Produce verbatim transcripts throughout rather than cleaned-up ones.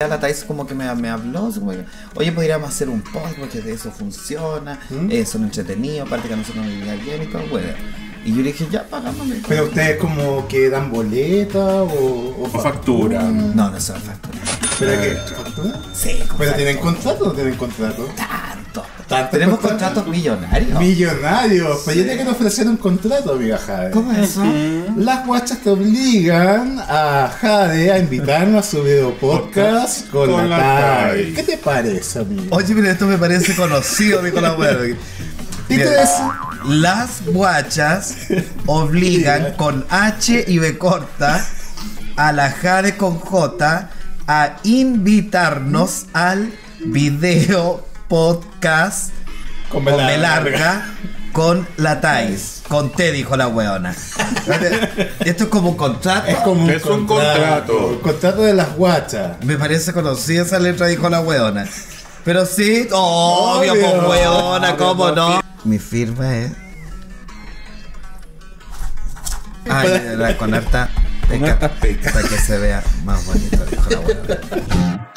La Thais como que me, me habló, como que, oye, podríamos hacer un post porque de eso funciona, ¿Mm? eh, son entretenidos, aparte que a nosotros nos vivían bien y todo, bueno. Y yo le dije, ya, pagándome. ¿Pero ustedes como que dan boleta o, o factura? No, no son factura. ¿Pero eh, qué? ¿Factura? Sí. ¿Pero tienen contrato o tienen contrato? Tanto. ¿Tanto Tenemos contrato? contratos millonarios. Millonarios. Sí. Pues yo tengo que te ofrecer un contrato, amiga Jade. ¿Cómo es eso? ¿Mm? Las guachas te obligan a Jade a invitarnos a su video podcast con, con la Thais. ¿Qué te parece, amigo? Oye, mira, esto me parece conocido, mi colaborador. Entonces, las guachas obligan con H y B corta a la Jade con J a invitarnos al video podcast con me larga con la Thais. Con T, dijo la weona. Esto es como un contrato. Es como un, es un contrato. contrato. Un contrato de las guachas. Me parece conocida esa letra, dijo la weona. Pero sí, oh, obvio, obvio, con weona, cómo no. Mi firma es... Ay, la, con harta peca, para que se vea más bonito, dijo la weona.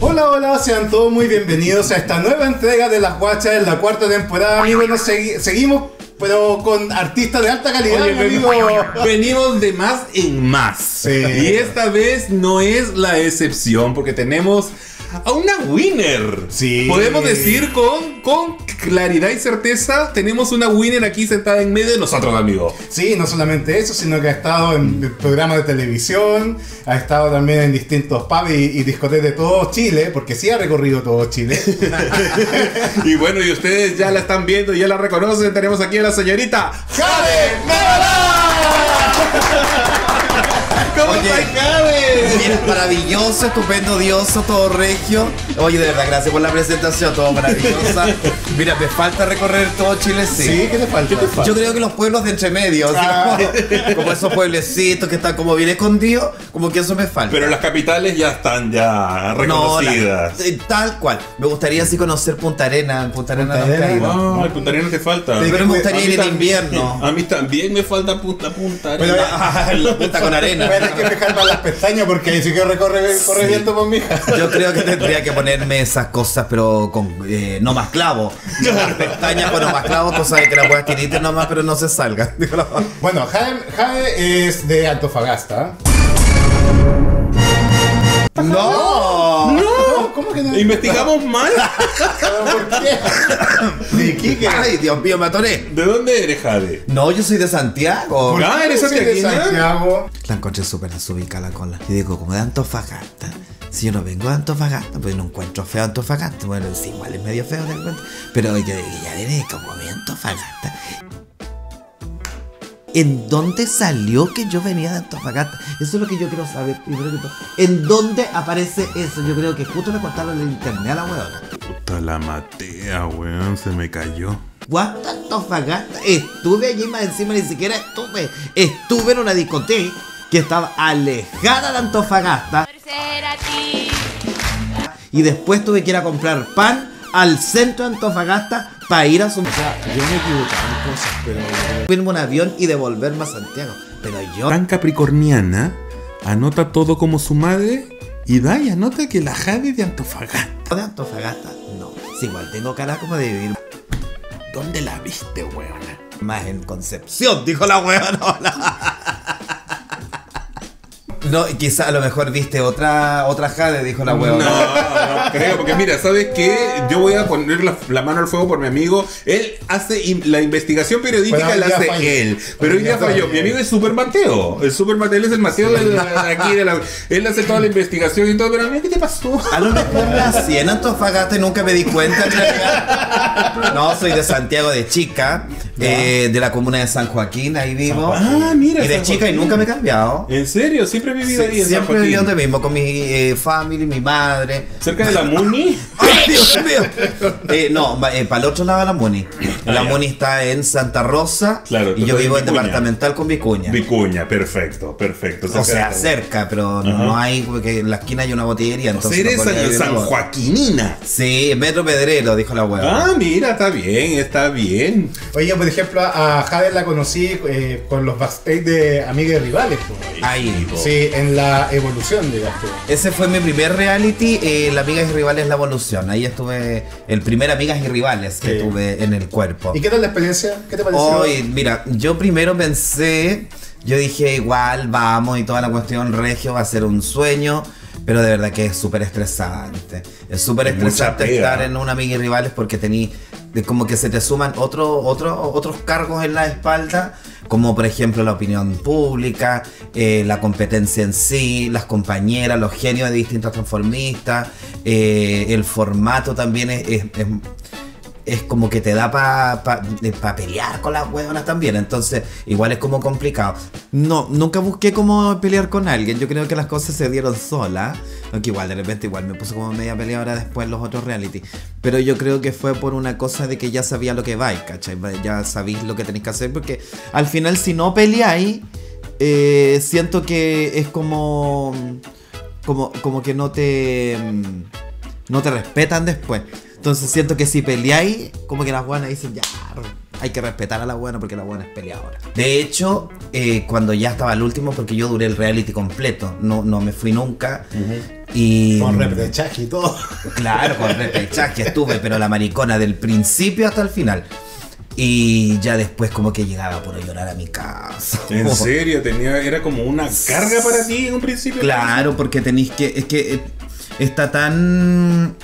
Hola, hola, sean todos muy bienvenidos a esta nueva entrega de Las Guachas en la cuarta temporada. Amigos, nos segui seguimos, pero con artistas de alta calidad. Oye, amigo. Venimos de más en más. Sí. Y esta vez no es la excepción, porque tenemos a una winner. Sí. Podemos decir con, con claridad y certeza, tenemos una winner aquí sentada en medio de nosotros, amigo. Sí, no solamente eso, sino que ha estado en programas de televisión, ha estado también en distintos pubs y, y discotecas de todo Chile, porque sí ha recorrido todo Chile. Y bueno, y ustedes ya la están viendo, ya la reconocen. Tenemos aquí a la señorita Jade Mebarak. ¿Cómo te Jade? Maravilloso, estupendo, dioso, todo regio. Oye, de verdad, gracias por la presentación, todo maravillosa. Mira, me falta recorrer todo Chile, sí. Sí, ¿qué te falta? Yo, falta? yo creo que los pueblos de entremedio, ah. como, como esos pueblecitos que están como bien escondidos, como que eso me falta. Pero las capitales ya están ya reconocidas. No, la, tal cual. Me gustaría así conocer Punta Arenas. Punta Arenas Punta Arenas no, no, Punta Arenas te falta. Pero me gustaría ir en invierno. A mí también me falta Punta Punta Arenas. Bueno, ah, la punta con arena. Tienes que fijar para las pestañas porque ahí sí que recorre, corre sí. viento por mí. Yo creo que tendría que ponerme esas cosas, pero con eh, no más clavos. Las pestañas con no más clavos, cosas que la puedas quitar nomás, pero no se salga. Bueno, Jade, Jade es de Antofagasta. ¡No! ¡No! ¿Cómo que no? ¿Investigamos mal? ¿Por qué? ¿De Iquique? Ay, Dios mío, me atoré. ¿De dónde eres, Jade? No, yo soy de Santiago. Ah, eres de Santiago. La encontré súper desubicada con la... Y digo, como de Antofagasta. Si yo no vengo de Antofagasta, pues no encuentro feo Antofagasta. Bueno, sí, igual es medio feo, te encuentro. Pero yo ya eres como de Antofagasta. ¿En dónde salió que yo venía de Antofagasta? Eso es lo que yo quiero saber. ¿En dónde aparece eso? Yo creo que justo me cortaron el internet a la weona. Puta la Matea, weón, se me cayó. ¿What? Antofagasta. Estuve allí más encima, ni siquiera estuve. Estuve en una discoteca que estaba alejada de Antofagasta. Y después tuve que ir a comprar pan al centro de Antofagasta para ir a su... O sea, yo me equivocaba en cosas, pero... Firmo un avión y devolverme a Santiago, pero yo... Tan capricorniana, anota todo como su madre y da y anota que la Jade de Antofagasta. ¿De Antofagasta? No, si igual tengo cara como de vivir... ¿Dónde la viste, weona? Más en Concepción, dijo la weona. No, quizá a lo mejor viste otra otra Jade, dijo la huevona. No, no creo, porque mira, ¿sabes qué? Yo voy a poner la, la mano al fuego por mi amigo. Él hace in, la investigación periodística, la hace falló. él. Pero hoy día falló. Mi amigo es Super Mateo. El Super Mateo, él es el Mateo de, la, de aquí. De la, él hace toda la investigación y todo. Pero mira, ¿qué te pasó? A lo mejor nací en Antofagasta y nunca me di cuenta. No, soy de Santiago de chica, eh, de la comuna de San Joaquín, ahí vivo. Ah, mira. Y de San chica Joaquín. Y nunca me he cambiado. ¿En serio? Siempre he vivido sí, ahí. Siempre he vivido donde mismo, con mi eh, family, mi madre. ¿Cerca de la Muni? ¡Ay, Dios mío! Eh, no, eh, para el otro lado de la Muni. La ah, Muni ya. está en Santa Rosa. Claro, y yo vivo en departamental con Vicuña. Vicuña, perfecto, perfecto. O sea, cerca, pero ajá. no hay, porque en la esquina hay una botillería. Entonces o sea, eres no San Joaquinina. Sí, metro Pedrero, dijo la hueva. Ah, mira, está bien, está bien. Oye, por ejemplo, a Jade la conocí eh, con los backstage de Amigas y Rivales. Pues. Ahí. Pues. Sí, en la evolución, digamos. Ese fue mi primer reality, eh, la Amigas y Rivales, la evolución. Ahí estuve, el primer Amigas y Rivales que sí. tuve en el cuerpo. ¿Y qué tal la experiencia? ¿Qué te pareció? Oye, mira, yo primero pensé, yo dije igual, vamos y toda la cuestión regio va a ser un sueño. Pero de verdad que es súper estresante. Es súper estresante estar en una Amigas y Rivales porque tení como que se te suman otro, otro, otros cargos en la espalda, como por ejemplo la opinión pública, eh, la competencia en sí, las compañeras, los genios de distintas transformistas, eh, el formato también es, es, es es como que te da para pa, pa pelear con las huevonas también, entonces igual es como complicado. No, nunca busqué como pelear con alguien, yo creo que las cosas se dieron solas, aunque igual de repente igual me puso como media peleadora después los otros reality, pero yo creo que fue por una cosa de que ya sabía lo que vais, ¿cachai? Ya sabéis lo que tenéis que hacer, porque al final si no peleáis, eh, siento que es como, como, como que no te, no te respetan después. Entonces siento que si peleáis, como que las buenas dicen, ya, hay que respetar a la buena porque la buena es peleadora. De hecho, eh, cuando ya estaba el último, porque yo duré el reality completo, no, no me fui nunca. Uh-huh. Y, con repechaje y todo. Claro, con repechaje estuve, pero la maricona del principio hasta el final. Y ya después como que llegaba por llorar a mi casa. ¿En serio? Tenía, ¿era como una carga para ti en un principio? Claro, porque tenéis que... Es que está tan...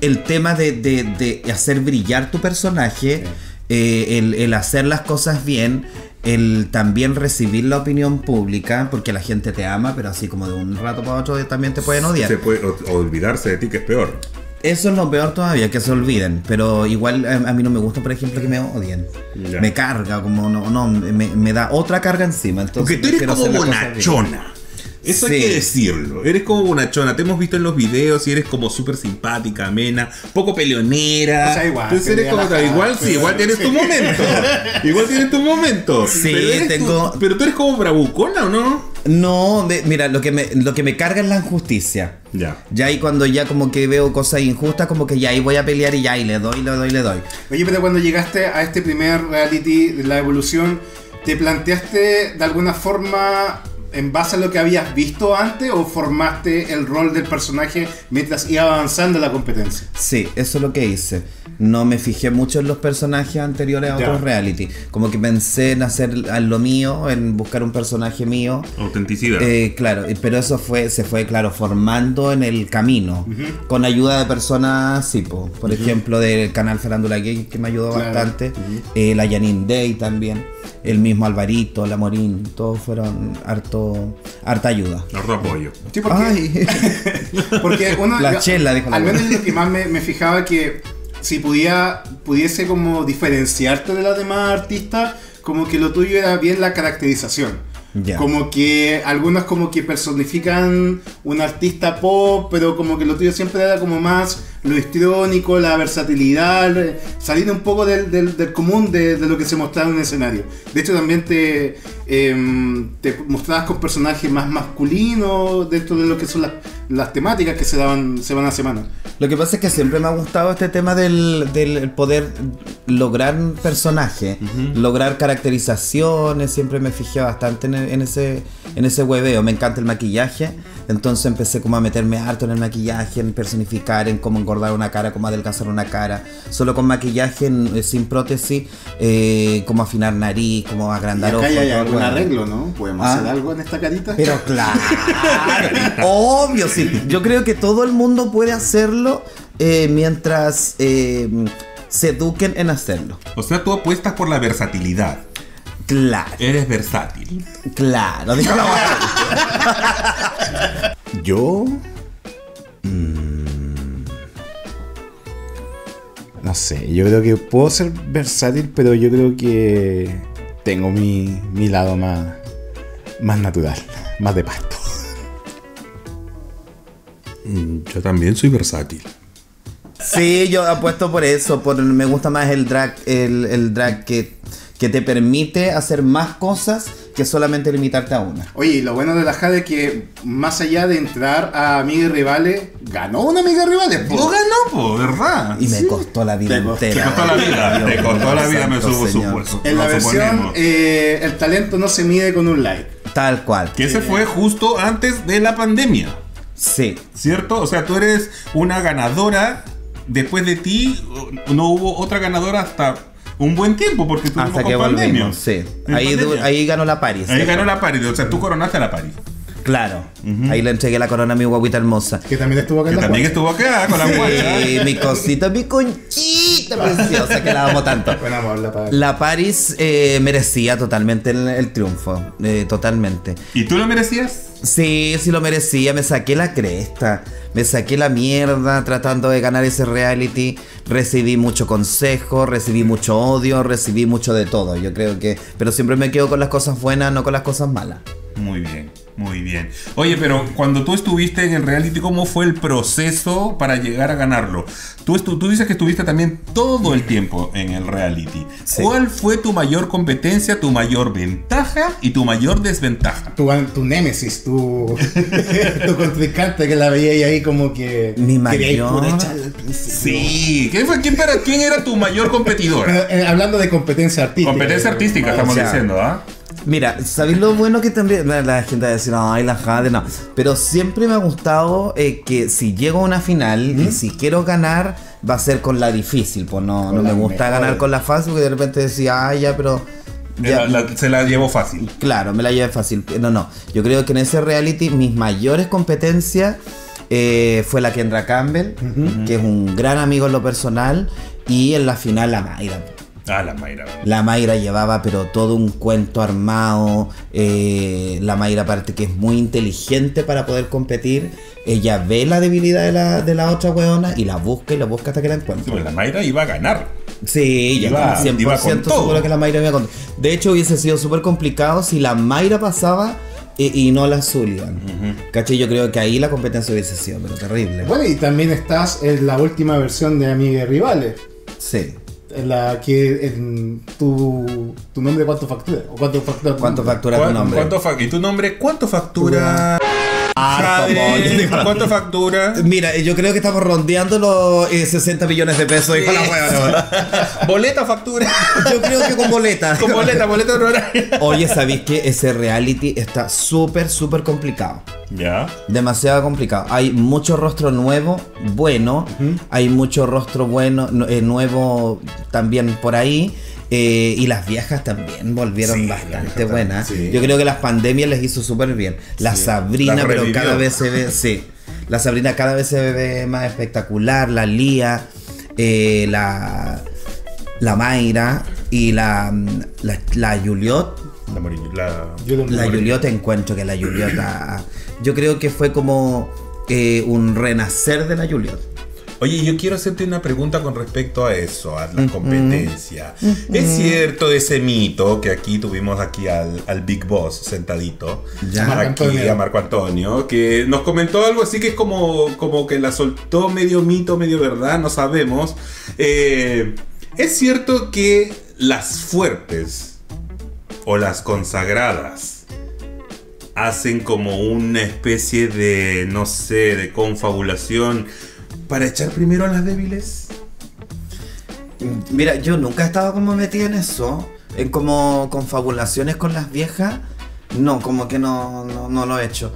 El tema de, de, de hacer brillar tu personaje, sí. eh, el, el hacer las cosas bien, el también recibir la opinión pública, porque la gente te ama, pero así como de un rato para otro también te pueden odiar. Se puede olvidarse de ti, que es peor. Eso es lo peor todavía, que se olviden, pero igual a, a mí no me gusta, por ejemplo, que me odien. Ya. Me carga, como no, no me, me da otra carga encima. Entonces, porque tú eres como bonachona. Eso sí. Hay que decirlo, eres como bonachona, te hemos visto en los videos y eres como súper simpática, amena, poco peleonera. O sea, igual. Entonces eres como, cara, igual sí, igual tienes sí. tu momento. Igual tienes tu momento. Sí, pero tengo... Tu, pero tú eres como bravucona, ¿o no? No, de, mira, lo que, me, lo que me carga es la injusticia. Ya. Ya ahí cuando ya como que veo cosas injustas, como que ya ahí voy a pelear y ya ahí le doy, le doy, le doy. Oye, pero cuando llegaste a este primer reality de la evolución, ¿te planteaste de alguna forma... en base a lo que habías visto antes o formaste el rol del personaje mientras iba avanzando la competencia? Sí, eso es lo que hice. No me fijé mucho en los personajes anteriores a otros reality. Como que pensé en hacer lo mío, en buscar un personaje mío. Autenticidad. Eh, claro, pero eso fue, se fue, claro, formando en el camino. Uh-huh. Con ayuda de personas, sí, po, por uh-huh. ejemplo, del canal Ferándula Game, que me ayudó claro. bastante. Uh-huh. eh, la Janine Day también. El mismo Alvarito, la Morín, todos fueron harto, harta ayuda. Harto apoyo. Sí, porque, ay. Porque uno, la yo, chela, dijo la al menos lo que más me, me fijaba que si podía, pudiese como diferenciarte de las demás artistas, como que lo tuyo era bien la caracterización. Yeah. Como que algunos como que personifican un artista pop, pero como que lo tuyo siempre era como más lo histriónico, la versatilidad, salir un poco del, del, del común de, de lo que se mostraba en el escenario. De hecho también te, eh, te mostrabas con personajes más masculinos dentro de lo que son las, las temáticas que se daban semana a semana. Lo que pasa es que siempre me ha gustado este tema del, del poder lograr personajes, uh-huh. lograr caracterizaciones, siempre me fijé bastante en el en ese en ese hueveo. Me encanta el maquillaje, entonces empecé como a meterme harto en el maquillaje, en personificar, en cómo engordar una cara, cómo adelgazar una cara solo con maquillaje, en, sin prótesis, eh, cómo afinar nariz, cómo agrandar ojos. Acá hay algún bueno. arreglo, ¿no? ¿Podemos ¿Ah? hacer algo en esta carita? Pero claro, obvio, sí. Yo creo que todo el mundo puede hacerlo eh, mientras eh, se eduquen en hacerlo. O sea, tú apuestas por la versatilidad. Claro. Eres versátil. Claro, dijo la verdad. Yo. Mmm, no sé, yo creo que puedo ser versátil, pero yo creo que tengo mi, mi lado más, más natural, más de pasto. yo también soy versátil. Sí, yo apuesto por eso, por me gusta más el drag, el, el drag que, que te permite hacer más cosas que solamente limitarte a una. Oye, y lo bueno de la Jade es que más allá de entrar a Amigas y Rivales, ganó una Amigas y Rivales, po. No ganó, po, ¿verdad? Y me sí. costó la vida entera. Me costó la vida, me costó la vida, costó la vida me subo su esfuerzo. En la versión, eh, el talento no se mide con un like. Tal cual. Que sí. Ese fue justo antes de la pandemia. Sí. ¿Cierto? O sea, tú eres una ganadora. Después de ti no hubo otra ganadora hasta un buen tiempo, porque tú hasta que volvimos, sí. Ahí, pandemia. Ahí ganó la Paris. Ahí ganó la Paris, o sea, tú coronaste a la Paris. Claro, uh-huh. Ahí le entregué la corona a mi guaguita hermosa. Que también estuvo acá. Que también estuvo acá con la guaguita. Sí, mi cosita, mi conchita preciosa, que la amo tanto. Buen amor, la Paris. La Paris eh, merecía totalmente el, el triunfo, eh, totalmente. ¿Y tú lo merecías? Sí, sí lo merecía, me saqué la cresta, me saqué la mierda tratando de ganar ese reality. Recibí mucho consejo, recibí mucho odio, recibí mucho de todo, yo creo que... Pero siempre me quedo con las cosas buenas, no con las cosas malas. Muy bien, muy bien. Oye, pero cuando tú estuviste en el reality, ¿cómo fue el proceso para llegar a ganarlo? Tú, tú dices que estuviste también todo el tiempo en el reality. Sí. ¿Cuál fue tu mayor competencia, tu mayor ventaja y tu mayor desventaja? Tu, tu némesis, tu, tu contrincante que la veía ahí como que... Mi mayor... Sí. ¿Quién, fue, quién, para, ¿Quién era tu mayor competidor? Hablando de competencia artística. Competencia artística, eh, estamos o sea, diciendo, ¿ah? ¿eh? Mira, ¿sabéis lo bueno que también? La gente va a decir, ay, la Jade, no. Pero siempre me ha gustado eh, que si llego a una final, ¿Mm? y si quiero ganar, va a ser con la difícil. Pues no, no me gusta mejor. Ganar con la fácil, porque de repente decía, ay, ya, pero... Ya, la, la, se la llevo fácil. Claro, me la llevo fácil. No, no. Yo creo que en ese reality mis mayores competencias eh, fue la Kendra Campbell, uh-huh. que es un gran amigo en lo personal, y en la final la Mayra. Ah, la Mayra. La Mayra llevaba pero todo un cuento armado. Eh, la Mayra aparte que es muy inteligente para poder competir. Ella ve la debilidad de la, de la otra hueona y la busca y la busca hasta que la encuentra. Sí, pues la Mayra iba a ganar. Sí, ella iba, cien por ciento iba con todo. Seguro que la Mayra iba a ganar. De hecho hubiese sido súper complicado si la Mayra pasaba... Y, y no la Zulian. Uh-huh. ¿Cachai? Yo creo que ahí la competencia hubiese sido pero terrible. Bueno, y también estás en la última versión de Amigas y Rivales. Sí. La que en tu, tu nombre cuánto factura o cuánto factura tu cuánto nombre? factura tu nombre ¿Cuánto fa y tu nombre cuánto factura ah, cuánto factura mira, yo creo que estamos rondeando los eh, sesenta millones de pesos, hijo la hueva, ¿no? Boleta factura, yo creo que con boleta con boleta boleta oye, sabéis que ese reality está súper súper complicado. Ya. Demasiado complicado. Hay mucho rostro nuevo, bueno. Uh-huh. Hay mucho rostro bueno, eh, nuevo también por ahí. Eh, y las viejas también volvieron sí, bastante buenas. Sí. Yo creo que las pandemias les hizo súper bien. La sí. Sabrina, la pero cada vez se ve. Sí. La Sabrina cada vez se ve más espectacular. La Lía, eh, la, la Mayra y la, la, la Juliette. La, la, la, la Juliette, encuentro que la Juliette yo creo que fue como eh, un renacer de la Juliette. Oye, yo quiero hacerte una pregunta con respecto a eso, a la competencia. Mm -hmm. ¿Es cierto ese mito que aquí tuvimos aquí al, al Big Boss sentadito? Ya. Marco aquí Antonio. A Marco Antonio, que nos comentó algo así que es como, como que la soltó medio mito, medio verdad, no sabemos. Eh, ¿Es cierto que las fuertes o las consagradas hacen como una especie de, no sé, de confabulación para echar primero a las débiles? Mira, yo nunca he estado como metida en eso, en como confabulaciones con las viejas. No, como que no, no, no lo he hecho.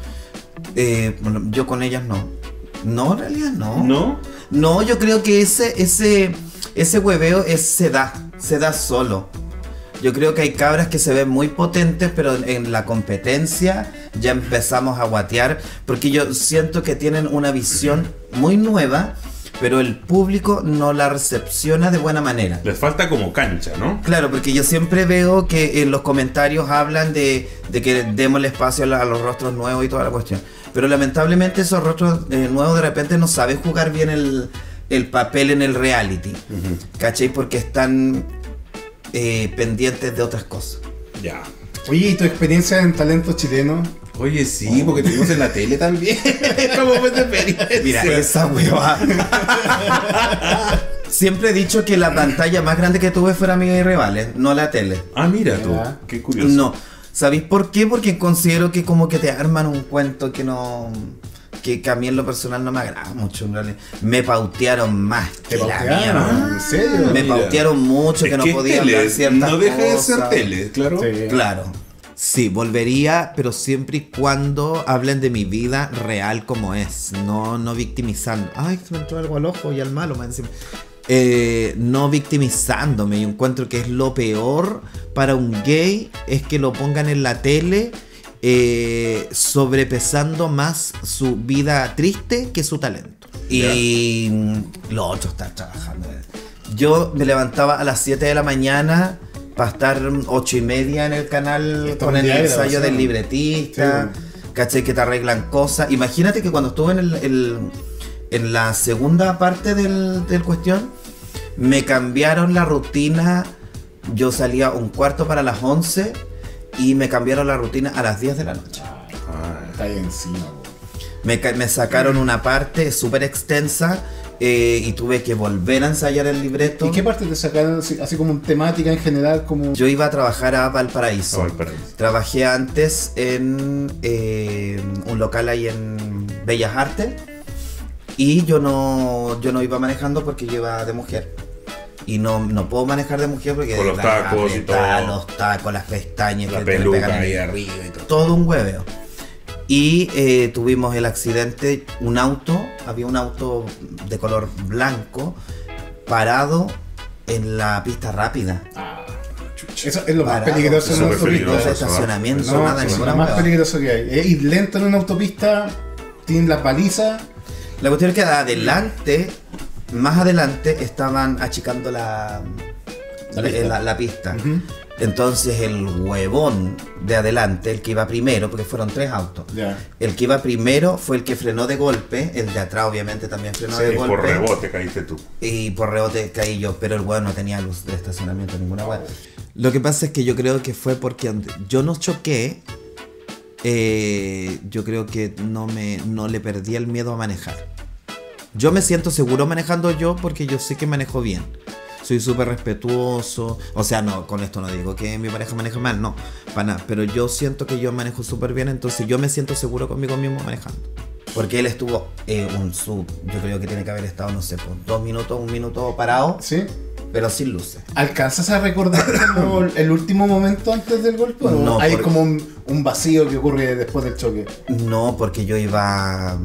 Eh, bueno, yo con ellas no. No, en realidad no. ¿No? No, yo creo que ese, ese, ese hueveo es, se da, se da solo. Yo creo que hay cabras que se ven muy potentes, pero en la competencia ya empezamos a guatear, porque yo siento que tienen una visión muy nueva, pero el público no la recepciona de buena manera. Les falta como cancha, ¿no? Claro, porque yo siempre veo que en los comentarios hablan de, de que demos el espacio a los rostros nuevos y toda la cuestión. Pero lamentablemente esos rostros eh, nuevos de repente no saben jugar bien el, el papel en el reality. Uh-huh. ¿Cachai? Porque están... Eh, pendientes de otras cosas. Ya. Oye, ¿y tu experiencia en Talento Chileno? Oye, sí, porque te vimos en la tele también. Como me te Mira, esa hueva. Siempre he dicho que la pantalla más grande que tuve fue Amigas y Rivales, no la tele. Ah, mira tú, qué curioso. No, ¿sabéis por qué? Porque considero que como que te arman un cuento que no... Que, que a mí en lo personal no me agrada mucho, en realidad. Me pautearon más. ¿Te pautearon? Ah, ¿en serio? Me Mira. pautearon mucho, es que no que podía tele, hablar ciertas no deja cosas. De ser tele, claro. Sí. Claro. Sí, volvería, pero siempre y cuando hablen de mi vida real como es. No, no victimizando. Ay, se me entró algo al ojo y al malo, más encima. Eh, no victimizándome. Yo encuentro que es lo peor para un gay, es que lo pongan en la tele. Eh, sobrepesando más su vida triste que su talento. Yeah. Y los otros están trabajando. Yo me levantaba a las siete de la mañana para estar ocho y media en el canal. Esto con el diario, ensayo o sea, del libretista. Sí. Caché que te arreglan cosas. Imagínate que cuando estuve en, el, el, en la segunda parte del, del cuestión, me cambiaron la rutina. Yo salía un cuarto para las once. Y me cambiaron la rutina a las diez de la noche. Ay, está ahí encima, me, me sacaron una parte súper extensa eh, y tuve que volver a ensayar el libreto. ¿Y qué parte te sacaron? Así, así como temática en general. Como... Yo iba a trabajar a Valparaíso. Oh, Valparaíso. Trabajé antes en eh, un local ahí en Bellas Artes. Y yo no, yo no iba manejando porque yo iba de mujer. Y no, no puedo manejar de mujer porque... Con los tacos y todo. Los tacos, las pestañas, la peluca ahí arriba y todo. Todo un hueveo. Y eh, tuvimos el accidente, un auto, había un auto de color blanco parado en la pista rápida. Ah, chucha. Eso es lo parado, más peligroso en una autopista. De estacionamiento, no, nada, es lo más peligroso que hay. Ir lento en una autopista, tienen la paliza. La cuestión es que adelante... Más adelante estaban achicando la, la, la, pista. la, la pista. Uh-huh. Entonces el huevón de adelante, el que iba primero, porque fueron tres autos. Yeah. El que iba primero fue el que frenó de golpe. El de atrás obviamente también frenó sí, de y golpe. Y por rebote caíste tú. Y por rebote caí yo, pero el huevón no tenía luz de estacionamiento, ninguna hueá. Lo que pasa es que yo creo que fue porque yo no choqué. Eh, yo creo que no, me, no le perdí el miedo a manejar. Yo me siento seguro manejando yo porque yo sé que manejo bien. Soy súper respetuoso. O sea, no, con esto no digo que mi pareja maneja mal, no. Para nada. Pero yo siento que yo manejo súper bien, entonces yo me siento seguro conmigo mismo manejando. Porque él estuvo eh, un sub, yo creo que tiene que haber estado, no sé, por dos minutos, un minuto parado. Sí. Pero sin luces. ¿Alcanzas a recordar el último momento antes del golpe? ¿O no? Hay porque... como un, un vacío que ocurre después del choque. No, porque yo iba...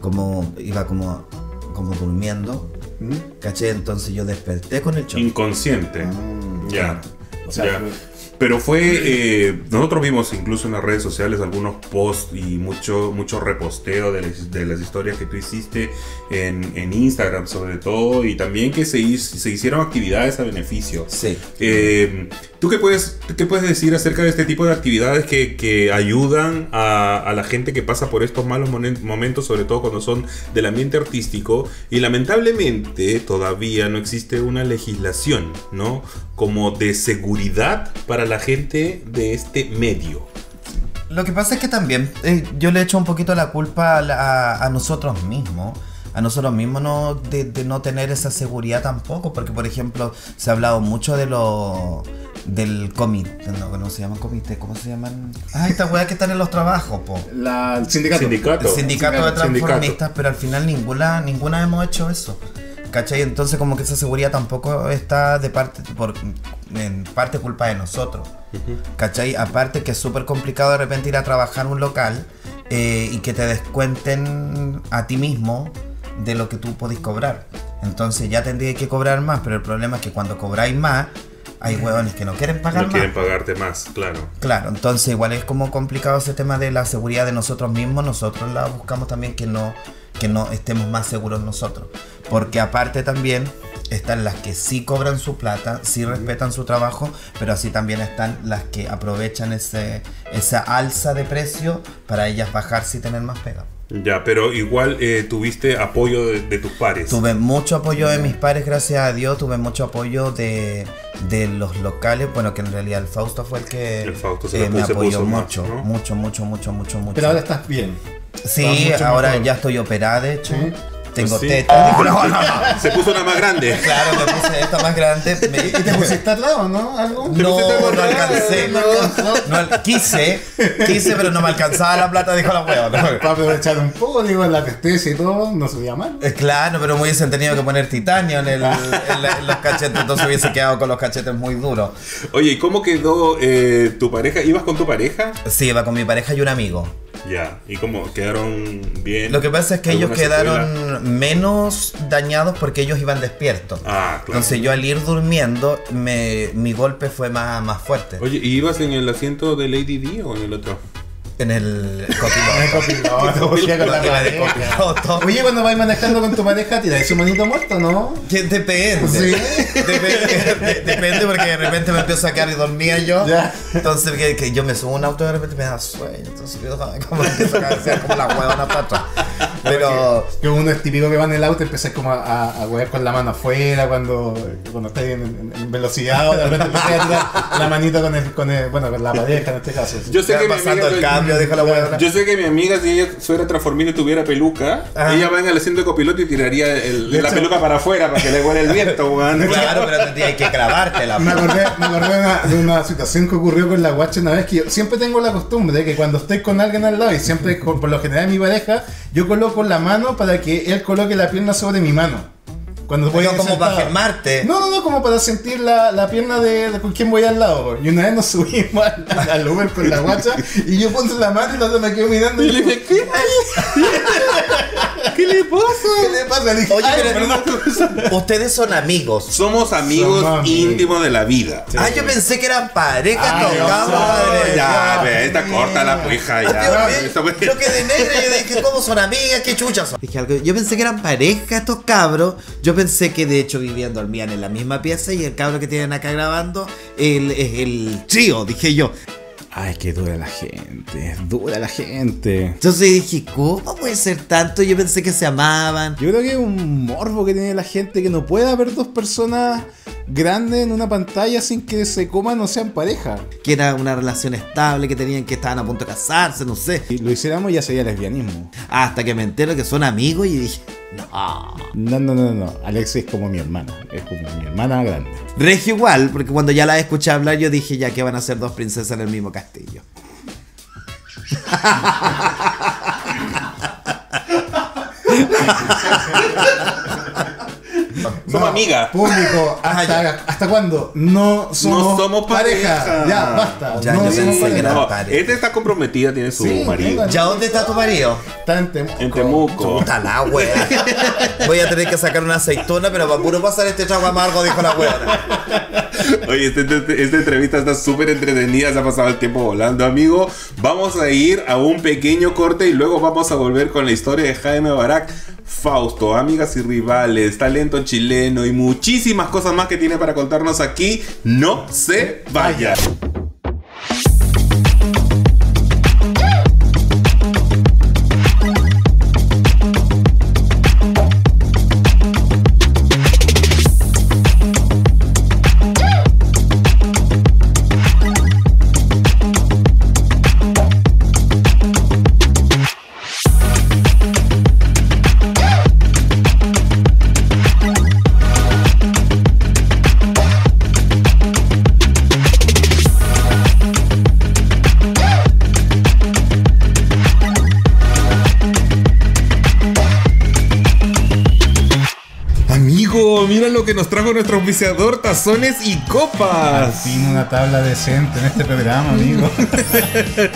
Como iba como, como durmiendo, ¿Mm? ¿Caché? Entonces yo desperté con el choque. Inconsciente. Mm, ya. Yeah. O sea, yeah. Pero fue. Eh, nosotros vimos incluso en las redes sociales algunos posts y mucho, mucho reposteo de las, de las historias que tú hiciste en, en Instagram, sobre todo, y también que se, hizo, se hicieron actividades a beneficio. Sí. Eh, ¿Tú qué puedes, qué puedes decir acerca de este tipo de actividades que, que ayudan a, a la gente que pasa por estos malos momentos, sobre todo cuando son del ambiente artístico? Y lamentablemente todavía no existe una legislación, ¿no? Como de seguridad para la gente de este medio. Lo que pasa es que también eh, yo le echo un poquito la culpa a, la, a, a nosotros mismos, a nosotros mismos no, de, de no tener esa seguridad tampoco, porque por ejemplo se ha hablado mucho de lo del comité, no, no se llaman comité, ¿cómo se llaman? Ah, estas weas que están en los trabajos, po. La, el sindicato. sindicato. El sindicato, sindicato de transformistas, sindicato. Pero al final ninguna, ninguna hemos hecho eso. ¿Cachai? Entonces como que esa seguridad tampoco está de parte, por, en parte culpa de nosotros. ¿Cachai? Aparte que es súper complicado de repente ir a trabajar un local eh, y que te descuenten a ti mismo de lo que tú podés cobrar. Entonces ya tendrías que cobrar más, pero el problema es que cuando cobráis más, hay huevones que no quieren pagar más. No quieren más. pagarte más, claro. Claro, entonces igual es como complicado ese tema de la seguridad de nosotros mismos. Nosotros la buscamos también que no... que no estemos más seguros nosotros, porque aparte también están las que sí cobran su plata, sí respetan su trabajo, pero así también están las que aprovechan ese, esa alza de precio para ellas bajarse y tener más pega. Ya, pero igual eh, tuviste apoyo de, de tus pares. Tuve mucho apoyo de mis pares, gracias a Dios, tuve mucho apoyo de, de los locales, bueno, que en realidad el Fausto fue el que el Fausto se eh, puso, me apoyó se mucho, más, ¿no? mucho, mucho, mucho, mucho, mucho. Pero ahora estás bien. Sí, estás ahora ya estoy operada, de hecho. ¿Sí? Tengo sí. teta. No, no, no. Se puso una más grande. Claro, me puse esta más grande. Me... ¿Y te pusiste al lado, no? ¿Algo? No, no alcancé. No, no, no, quise, quise, pero no me alcanzaba la plata, dijo la hueva. ¿No? Para aprovechar un poco, digo, en la tristeza y todo, no subía mal. Claro, pero me hubiesen tenido que poner titanio en, el, en, la, en los cachetes, entonces hubiese quedado con los cachetes muy duros. Oye, ¿y cómo quedó eh, tu pareja? ¿Ibas con tu pareja? Sí, iba con mi pareja y un amigo. Ya, ¿y cómo? ¿Quedaron bien? Lo que pasa es que ellos quedaron secuela? menos dañados porque ellos iban despiertos. Ah, claro. Entonces yo al ir durmiendo, me, mi golpe fue más, más fuerte. Oye, ¿y ibas en el asiento de Lady D o en el otro? En el copiloto. Oye, cuando vais manejando con tu pareja, ¿tiráis un manito muerto, no? Que depende. ¿Sí? Depende, de, depende, porque de repente me empiezo a quedar y dormía yo. Ya. Entonces, que, que yo me subo a un auto y de repente me da sueño. Entonces, yo como empiezo a cabecear como la huevona para atrás. Pero. Que uno es típico que va en el auto y empiezas como a, a huear con la mano afuera cuando, cuando estás en, en velocidad. O de repente empiezas a tirar la manito con el, con el, bueno, con la pareja en este caso. Yo sé que pasando el cambio. La yo sé que mi amiga, si ella fuera transformista y tuviera peluca, ah. ella va en el asiento de copiloto y tiraría el, la hecho, peluca para afuera para que le huele el viento. Claro, pero tendrías que grabártela. Me acordé, me acordé de, una, de una situación que ocurrió con la guacha una vez, que yo siempre tengo la costumbre de que cuando estoy con alguien al lado, y siempre por lo general mi pareja, yo coloco la mano para que él coloque la pierna sobre mi mano. Cuando voy como sentado. Para firmarte. No, no, no, como para sentir la, la pierna de, de con quién voy al lado. Y una vez nos subimos al, al Uber con la guacha y yo puse la mano y la otra me quedo mirando y le dije, ¿qué? ¿Qué le pasa? ¿Qué le pasa? Le dije, oye, pero no, ustedes son amigos. Somos amigos Somos íntimos amigos. de la vida. Sí, ah, sí. Yo pensé que eran parejas, tocamos, padre. Ya, ve, esta corta la puja, ya. Yo quedé negra y yo dije, ¿cómo son amigas? ¿Qué chuchas son? Dije algo, yo pensé que eran parejas estos cabros. Yo pensé que de hecho vivían, dormían en la misma pieza y el cabro que tienen acá grabando el, es el trío, dije yo. Ay, que dura la gente, dura la gente. Entonces dije, ¿cómo puede ser tanto? Yo pensé que se amaban. Yo creo que es un morbo que tiene la gente, que no puede haber dos personas grandes en una pantalla sin que se coman o sean pareja. Que era una relación estable, que tenían, que estaban a punto de casarse, no sé. Si lo hiciéramos ya sería lesbianismo. Hasta que me entero que son amigos y dije, no. No, no, no, no. Alex es como mi hermana, es como mi hermana grande. Regio igual, porque cuando ya la escuché hablar yo dije, ya que van a ser dos princesas en el mismo castillo. Somos no, amigas. Público, ¿hasta, ¿hasta cuándo? No somos, no somos pareja. pareja. Ya, basta. Ya, no yo somos pareja. No, este está comprometida, tiene su sí, marido. ¿Ya dónde está tu marido? Está en Temuco. En Temuco. Puta la wea. Voy a tener que sacar una aceituna, pero para puro pasar este trago amargo, dijo la wea. Oye, este, este, esta entrevista está súper entretenida, se ha pasado el tiempo volando, amigo. Vamos a ir a un pequeño corte y luego vamos a volver con la historia de Jade Mebarak, Fausto, Amigas y Rivales, Talento Chileno y muchísimas cosas más que tiene para contarnos aquí. No se vayan. Que nos trajo nuestro auspiciador Tazones y Copas. Tiene una tabla decente en este programa, amigo.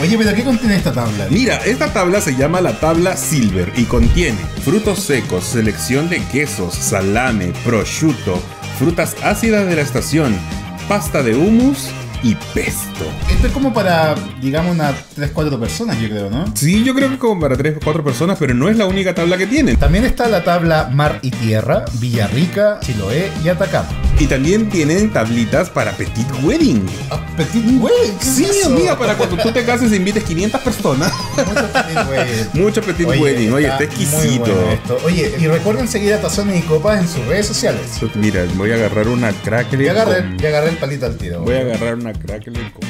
Oye, pero ¿qué contiene esta tabla? Mira, esta tabla se llama la tabla Silver y contiene frutos secos, selección de quesos, salame, prosciutto, frutas ácidas de la estación, pasta de hummus y pesto. Esto es como para, digamos, unas tres cuatro personas, yo creo, ¿no? Sí, yo creo que como para tres cuatro personas, pero no es la única tabla que tienen. También está la tabla Mar y Tierra, Villarrica, Chiloé y Atacama. Y también tienen tablitas para Petit Wedding. ¿A Petit Wedding? Sí, amiga, para cuando tú te cases e invites quinientas personas. Mucho Petit Wedding. Mucho Petit Oye, Wedding. Oye, está, está exquisito. Bueno, oye, y recuerden seguir a Tazones y Copas en sus redes sociales. Mira, voy a agarrar una crackle. Ya agarré, con... ya agarré el palito al tiro. Voy a agarrar una crackle con...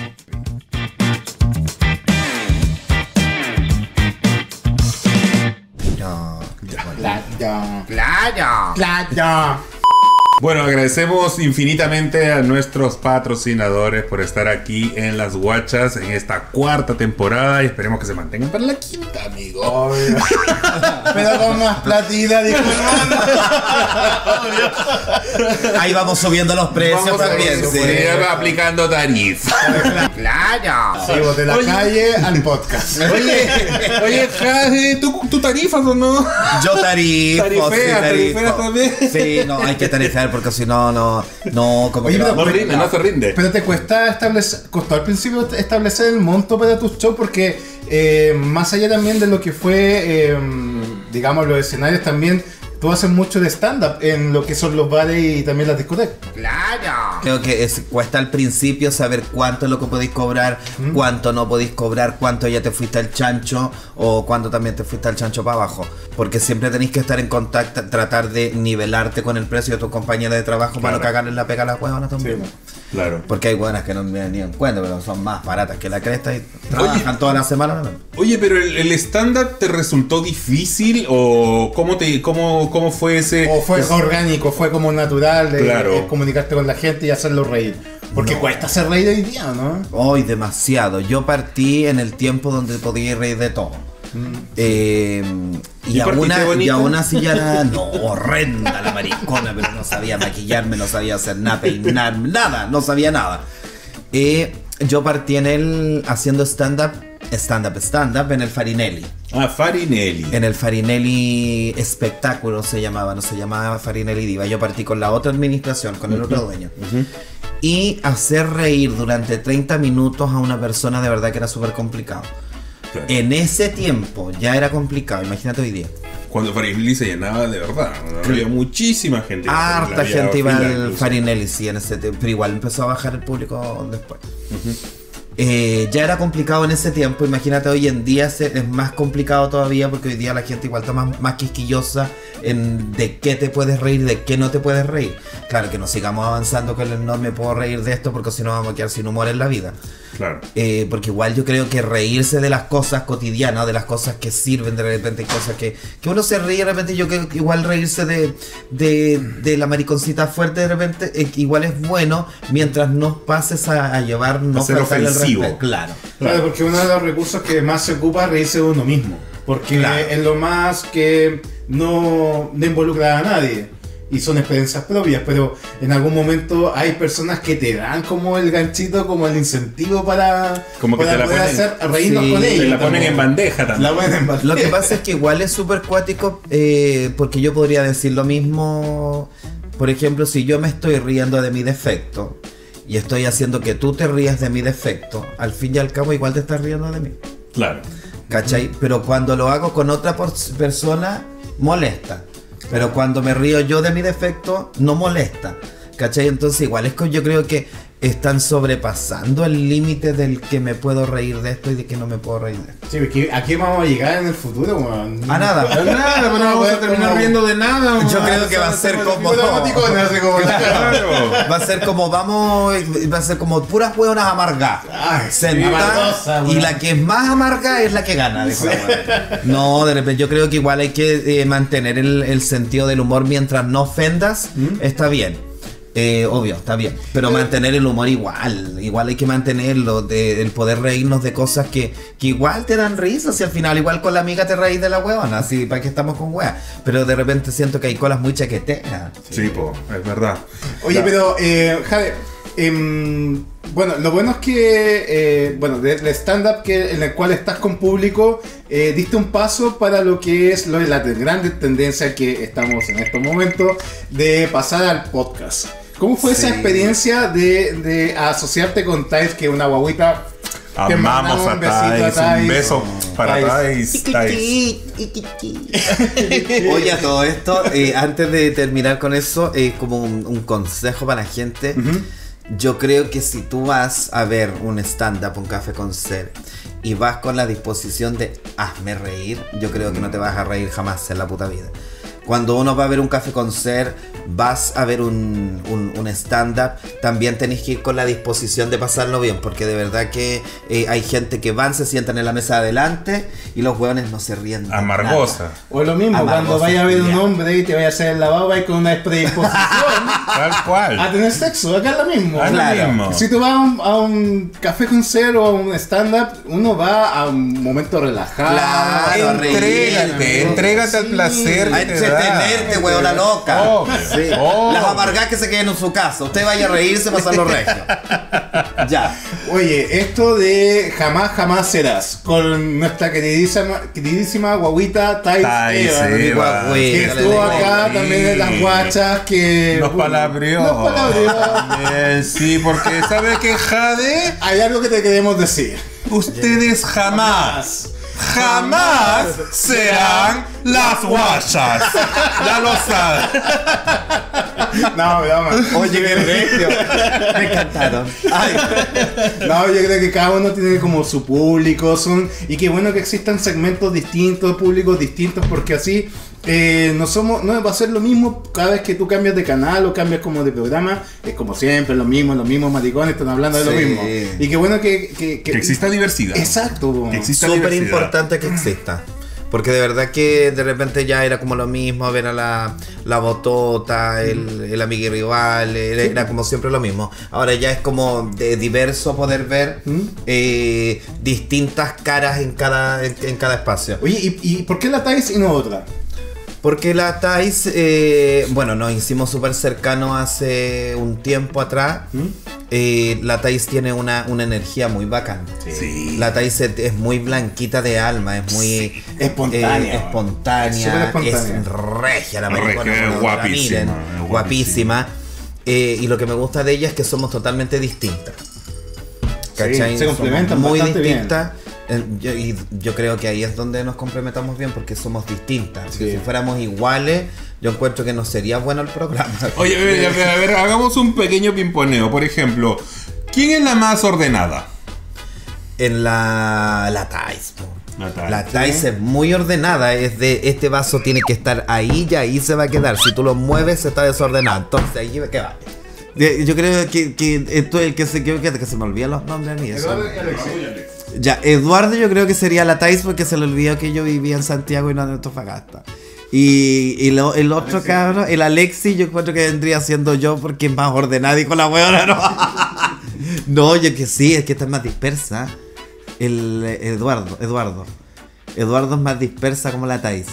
Playa. Playa. Playa. Bueno, agradecemos infinitamente a nuestros patrocinadores por estar aquí en Las Guachas en esta cuarta temporada y esperemos que se mantengan para la quinta, amigo. Oh, pero con más platita, dijo. Ahí vamos subiendo los precios vamos también. Eso, sí. Aplicando tarifas. Playa. Sigo de la oye. calle al podcast. Oye, oye, Jade, ¿tú, ¿tú tarifas o no? Yo tarifo. Tarifea, sí, tarifo. tarifea también. Sí, no, hay que tarifar. Porque si no, no, no, como Oye, que no, no, rinde, no se rinde. Pero te cuesta establecer, costó al principio establecer el monto para tus shows porque eh, más allá también de lo que fue, eh, digamos, los escenarios también. Tú haces mucho de stand-up en lo que son los bares y también las discotecas. ¡Claro! Creo que es, cuesta al principio saber cuánto es lo que podéis cobrar, mm. cuánto no podéis cobrar, cuánto ya te fuiste al chancho o cuánto también te fuiste al chancho para abajo. Porque siempre tenéis que estar en contacto, tratar de nivelarte con el precio de tus compañeros de trabajo, claro, para no cagarle la pega a las huevonas también. Sí, claro. Porque hay buenas que no me ni en cuenta, pero son más baratas que la cresta y trabajan oye, toda la semana. Oye, pero el estándar te resultó difícil o cómo te cómo, cómo fue ese. O fue orgánico, fue como natural de, claro. de comunicarte con la gente y hacerlo reír. Porque no. cuesta hacer reír hoy día, ¿no? Hoy demasiado. Yo partí en el tiempo donde podía reír de todo. Mm. Eh, y, y, a una, y a una silla no, horrenda la maricona, pero no sabía maquillarme, no sabía hacer nada, peinar, nada, no sabía nada. Eh, yo partí en el haciendo stand-up, stand-up, stand-up en el Farinelli. Ah, Farinelli. En el Farinelli Espectáculo se llamaba, no se llamaba Farinelli Diva. Yo partí con la otra administración, con el uh-huh. otro dueño. Uh-huh. Y hacer reír durante treinta minutos a una persona de verdad que era súper complicado. En ese tiempo ya era complicado, imagínate hoy día. Cuando Farinelli se llenaba de verdad, ¿no? Había muchísima gente. Harta gente iba al Farinelli, sí, en ese tiempo, pero igual empezó a bajar el público después. Uh-huh. eh, ya era complicado en ese tiempo, imagínate hoy en día es más complicado todavía porque hoy día la gente igual está más, más quisquillosa en de qué te puedes reír, de qué no te puedes reír. Claro que no sigamos avanzando con el no me puedo reír de esto porque si no vamos a quedar sin humor en la vida. Claro. Eh, porque igual yo creo que reírse de las cosas cotidianas, de las cosas que sirven de repente, cosas que, que uno se ríe de repente, yo creo que igual reírse de, de, de la mariconcita fuerte de repente, eh, igual es bueno mientras no pases a, a llevar, no ser ofensivo. El claro. Claro, porque uno de los recursos que más se ocupa es reírse de uno mismo, porque claro. es lo más que no, no involucra a nadie. Y son experiencias propias, pero en algún momento hay personas que te dan como el ganchito, como el incentivo para, como que para te la poder ponen, hacer reírnos sí, con ellos. Te la ponen en bandeja también. La ponen en bandeja. Lo que pasa es que igual es súper cuático, eh, porque yo podría decir lo mismo, por ejemplo, si yo me estoy riendo de mi defecto y estoy haciendo que tú te rías de mi defecto, al fin y al cabo igual te estás riendo de mí. Claro. ¿Cachai? Pero cuando lo hago con otra persona, molesta. Pero cuando me río yo de mi defecto, no molesta, ¿cachai? Entonces igual es que yo creo que están sobrepasando el límite del que me puedo reír de esto y de que no me puedo reír de esto. Sí, porque ¿a qué vamos a llegar en el futuro, man? A nada. A nada, no vamos a terminar riendo de nada, man. Yo creo que va a ser como... Va a ser como, vamos... Va a ser como puras hueonas amargadas. Sentadas. Y la que es más amarga es la que gana. No, de repente yo creo que igual hay que eh, mantener el, el sentido del humor mientras no ofendas. ¿Mm? Está bien. Eh, obvio, está bien, pero mantener el humor igual, igual hay que mantenerlo, de, el poder reírnos de cosas que, que igual te dan risa, si al final igual con la amiga te reís de la huevona, así para que estamos con hueá, pero de repente siento que hay colas muy chaqueteras. Sí, sí po, es verdad. Oye, la... pero eh, Jade, eh, bueno, lo bueno es que, eh, bueno, del stand-up en el cual estás con público, eh, diste un paso para lo que es lo, la gran tendencia que estamos en estos momentos, de pasar al podcast. ¿Cómo fue sí. esa experiencia de, de asociarte con Thais, que una guaguita? Amamos a Thais, un beso Para Thais. Thais. Oye, a todo esto, eh, antes de terminar con eso, eh, como un, un consejo para la gente. Uh-huh. Yo creo que si tú vas a ver un stand-up, un café concert, y vas con la disposición de hazme reír, yo creo que no te vas a reír jamás en la puta vida. Cuando uno va a ver un café concert, vas a ver un, un, un stand-up, también tenés que ir con la disposición de pasarlo bien, porque de verdad que eh, hay gente que van, se sientan en la mesa de adelante y los hueones no se ríen. Amargosa. Nada. O lo mismo, amargosa, cuando vaya a ver un hombre y te vaya a hacer el lavado, vas con una predisposición tal cual a tener sexo. Acá es lo mismo. Es claro. lo mismo. Si tú vas a un, a un café concert o a un stand-up, uno va a un momento relajado. Claro, entrégate, reír, entrégate al sí. placer. Tenerte, weón, la loca. Obvio, sí. obvio. Las amargas que se queden en su casa. Usted vaya a reírse, pasar los restos. Ya. Oye, esto de Jamás Jamás Serás con nuestra queridísima, queridísima guaguita Thais Evans, que estuvo acá también en Las Guachas, que nos palabrió. Nos palabrió. También, sí, porque sabes que Jade, hay algo que te queremos decir. Ustedes jamás. Jamás serán las guachas. Ya lo sabes. No, broma. Oye, qué regio. Me encantaron. Ay. No, yo creo que cada uno tiene como su público. Son... Y qué bueno que existan segmentos distintos, públicos distintos, porque así eh, no somos, no va a ser lo mismo cada vez que tú cambias de canal o cambias como de programa. Es como siempre, lo mismo, los mismos maricones están hablando de sí. lo mismo. Y qué bueno que... Que, que... que exista diversidad. Exacto. Que exista Súper diversidad. Importante que exista. Porque de verdad que de repente ya era como lo mismo, ver a la, la botota, el, el amigo y rival, era, sí. era como siempre lo mismo. Ahora ya es como de diverso poder ver ¿Mm? eh, distintas caras en cada, en, en cada espacio. Oye, ¿y, y por qué la Thais y no otra? Porque la Thais, eh, bueno, nos hicimos súper cercanos hace un tiempo atrás. ¿Mm? Eh, la Thais tiene una, una energía muy bacana. Sí. La Thais es, es muy blanquita de alma, es muy sí. espontánea, eh, espontánea, es, es regia, la regia, es guapísima, miren, guapísima. guapísima. Eh, y lo que me gusta de ella es que somos totalmente distintas. ¿Cachai? Sí, se complementan muy distintas. Yo, y yo creo que ahí es donde nos complementamos bien, porque somos distintas. Sí. Si fuéramos iguales, yo encuentro que no sería bueno el programa. Oye, a ver, a ver, a ver hagamos un pequeño pimponeo. Por ejemplo, ¿quién es la más ordenada? En la, la Thais. La Thais, la Thais ¿sí? es muy ordenada. Es de este vaso tiene que estar ahí y ahí se va a quedar. Si tú lo mueves, se está desordenado. Entonces, ahí que va. Yo creo que, que esto es el que se, que, que se me olvidan los nombres míos. Ya, Eduardo yo creo que sería la Thais porque se le olvidó que yo vivía en Santiago y no en Antofagasta. Y, y lo, el otro Alexi. cabrón, el Alexi, yo encuentro que vendría siendo yo porque es más ordenada y con la huevona no. No, yo que sí, es que está más dispersa. El Eduardo, Eduardo. Eduardo es más dispersa como la Thais.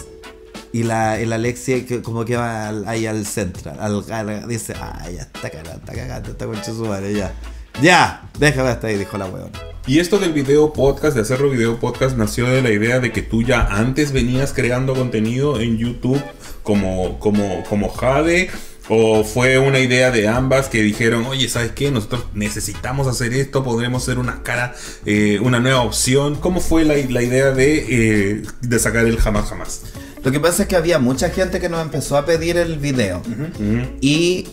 Y la, el Alexi que, como que va al, ahí al centro. Al, al, dice, ah, ya está cagada, está cagada, está concha su madre, ya. Ya, déjame hasta ahí, dijo la huevona. Y esto del video podcast, de hacerlo video podcast, nació de la idea de que tú ya antes venías creando contenido en YouTube como, como, como Jade, o fue una idea de ambas que dijeron, oye, ¿sabes qué? Nosotros necesitamos hacer esto, podremos ser una cara, eh, una nueva opción. ¿Cómo fue la, la idea de, eh, de sacar el Jamás Jamás? Lo que pasa es que había mucha gente que nos empezó a pedir el video. Uh-huh. Y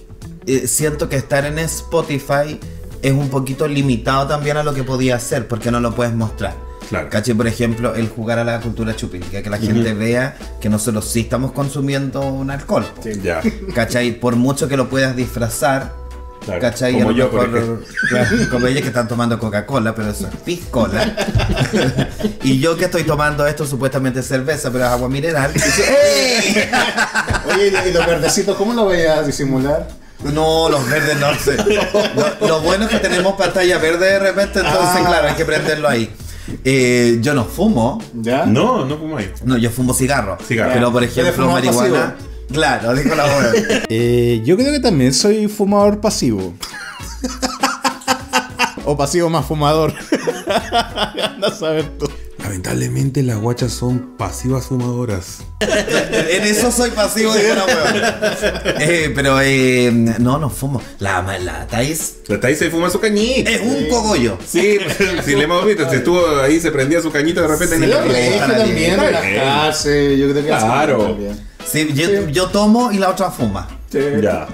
eh, siento que estar en Spotify... es un poquito limitado también a lo que podía hacer, porque no lo puedes mostrar. Claro. ¿Cachai? Por ejemplo, el jugar a la cultura chupínica, que la uh-huh. gente vea que nosotros sí estamos consumiendo un alcohol. Sí, ya. ¿Cachai? Por mucho que lo puedas disfrazar, claro. ¿Cachai? Como yo, por ejemplo. Como ellos que están tomando Coca-Cola, pero eso es piscola. Y yo que estoy tomando esto, supuestamente cerveza, pero es agua mineral. ¡Ey! Oye, ¿y los verdecitos cómo lo voy a disimular? No, los verdes no sé. Lo, lo bueno es que tenemos pantalla verde de repente, entonces ah. claro, hay que prenderlo ahí. Eh, yo no fumo. ¿Ya? No, no fumo ahí. No, yo fumo cigarro. Cigarro. Pero por ejemplo, marihuana. Pasivo. Claro, dijo la hora. Eh, yo creo que también soy fumador pasivo. O pasivo más fumador. Anda a saber tú. Lamentablemente las guachas son pasivas fumadoras. En eso soy pasivo de una hueá. eh, Pero eh, no, no fumo. La, la Thais La Thais se fuma su cañita. Es un cogollo. Sí, si le hemos visto, si estuvo ahí, se prendía su cañita de repente. Sí, en el colegio también, en las clases, yo creo que claro. Sí, yo, sí. yo tomo y la otra fuma. Sí. Ya.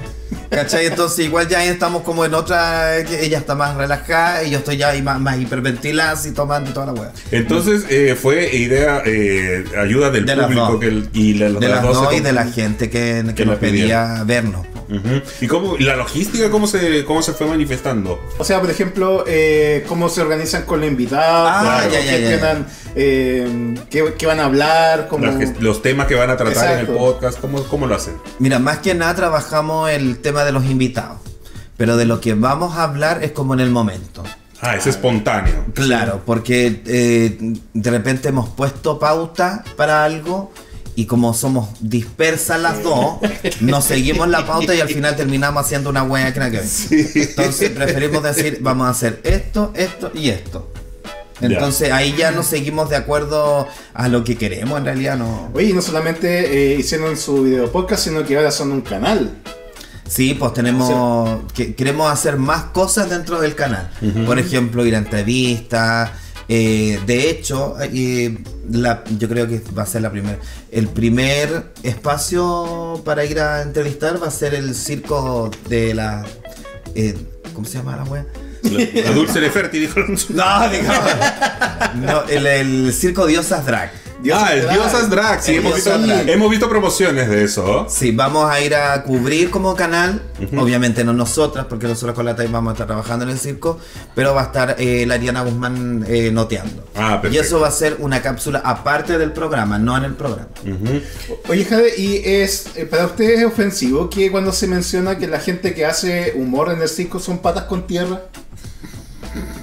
¿Cachai? Entonces igual ya estamos como en otra, ella está más relajada y yo estoy ya ahí más, más hiperventilada, así tomando toda la hueá. Entonces eh, fue idea, eh, ayuda del de público no. que el, y la, de las dos y de la gente que, que, que nos pedía vernos. Uh-huh. ¿Y cómo, la logística cómo se, cómo se fue manifestando? O sea, por ejemplo, eh, cómo se organizan con la invitada, ah, claro, gestionan, eh, qué, qué van a hablar, cómo... los temas que van a tratar. Exacto. En el podcast, ¿cómo, ¿cómo lo hacen? Mira, más que nada trabajamos el tema de los invitados, pero de lo que vamos a hablar es como en el momento. Ah, es espontáneo. Claro, porque eh, de repente hemos puesto pauta para algo y como somos dispersas las dos, nos seguimos la pauta y al final terminamos haciendo una hueá que nada que ver. Sí. Entonces preferimos decir, vamos a hacer esto, esto y esto. Entonces yeah. ahí ya nos seguimos de acuerdo a lo que queremos, en realidad no. Oye, y no solamente eh, hicieron su video podcast, sino que ahora son un canal. Sí, pues tenemos, que, queremos hacer más cosas dentro del canal. Uh-huh. Por ejemplo, ir a entrevistas. Eh, de hecho, eh, la, yo creo que va a ser la primera. El primer espacio para ir a entrevistar va a ser el circo de la... Eh, ¿Cómo se llama la wea? La, la Dulce de Ferti, dijo. No, digamos. No, el, el circo Diosas Drag. Diosas ah, el Diosas Drag. Sí, hemos, Diosas visto, Drag. Hemos visto promociones de eso. Sí, vamos a ir a cubrir como canal. Uh-huh. Obviamente no nosotras, porque nosotros con la Thais vamos a estar trabajando en el circo. Pero va a estar eh, la Ariana Guzmán eh, noteando. Ah, perfecto. Y eso va a ser una cápsula aparte del programa, no en el programa. Uh-huh. Oye, Jade, ¿y es eh, para ustedes es ofensivo que cuando se menciona que la gente que hace humor en el circo son patas con tierra?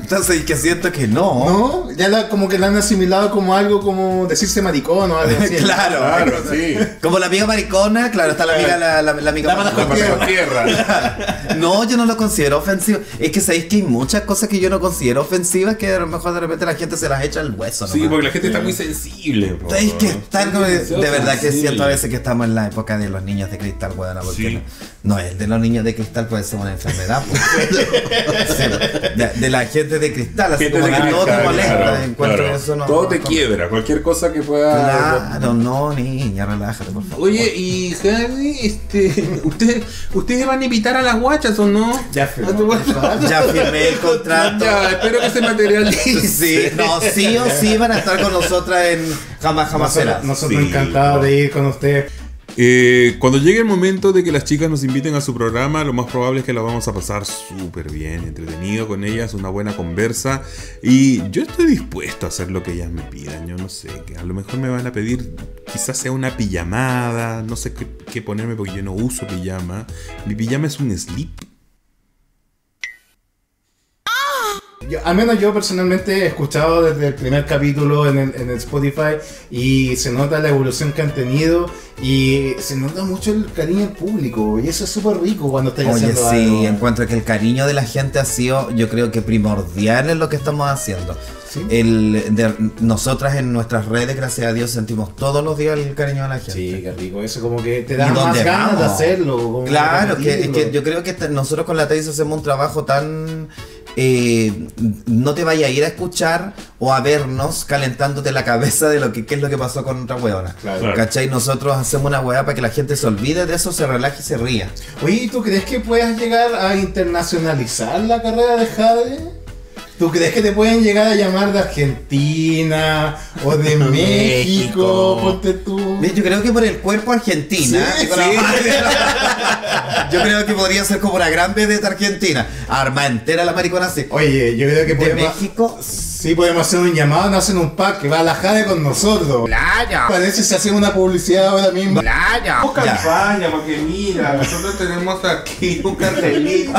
Entonces, que siento que no. No, ya la, como que la han asimilado como algo como decirse maricón o algo así. Claro, claro, sí. Como la amiga maricona, claro, está la amiga, la, la, la amiga la maricona. Maricona. La tierra. No, yo no lo considero ofensivo. Es que sabéis que hay muchas cosas que yo no considero ofensivas que a lo mejor de repente la gente se las echa al hueso. Sí, nomás. Porque la gente sí. está muy sensible. Sabéis que estar sí, de, de verdad sensible. Que siento a veces que estamos en la época de los niños de cristal, weón, bueno, porque sí. no, no, el de los niños de cristal puede ser una enfermedad. de, de la gente de cristal, así como que todo te molesta, claro, encuentro claro. eso no, todo te no, quiebra, cualquier cosa que pueda. Claro, no, niña, relájate, por favor. Oye, y Javi, este, ustedes, ustedes van a invitar a las guachas o no? Ya firmé, ya firmé el contrato. Ya, espero que se materialice. Sí, no, sí o sí van a estar con nosotras en Jamás Jamás Serás. Nosotros sí, encantados de ir con ustedes. Eh, cuando llegue el momento de que las chicas nos inviten a su programa, lo más probable es que la vamos a pasar súper bien, entretenido con ellas, una buena conversa. Y yo estoy dispuesto a hacer lo que ellas me pidan. Yo no sé, que a lo mejor me van a pedir, quizás sea una pijamada, no sé qué, qué ponerme porque yo no uso pijama. Mi pijama es un slip. Yo, al menos yo personalmente he escuchado desde el primer capítulo en el, en el Spotify y se nota la evolución que han tenido y se nota mucho el cariño del público y eso es súper rico cuando estás haciendo algo. Oye, sí, encuentro que el cariño de la gente ha sido, yo creo que primordial en lo que estamos haciendo. ¿Sí? El, de, nosotras en nuestras redes, gracias a Dios, sentimos todos los días el cariño de la gente. Sí, qué rico, eso como que te da más ganas de hacerlo. Claro, que, que yo creo que nosotros con la Thais hacemos un trabajo tan... Eh, no te vayas a ir a escuchar o a vernos calentándote la cabeza de lo que qué es lo que pasó con otra huevona. Claro. ¿Cachai? Nosotros hacemos una hueá para que la gente se olvide de eso, se relaje y se ría. Oye, ¿tú crees que puedas llegar a internacionalizar la carrera de Jade? ¿Tú crees que te pueden llegar a llamar de Argentina o de México? Ponte tú. Yo creo que por el cuerpo argentina. Sí, sí. Yo creo que podría ser como una gran vedette argentina. Arma entera la maricona así. Oye, yo creo que por México. Sí, podemos hacer un llamado, no hacen un pack que va a la Jade con nosotros. Playa. Parece que se hace una publicidad ahora mismo. Playa. Busca campaña, porque mira, nosotros tenemos aquí un cartelito.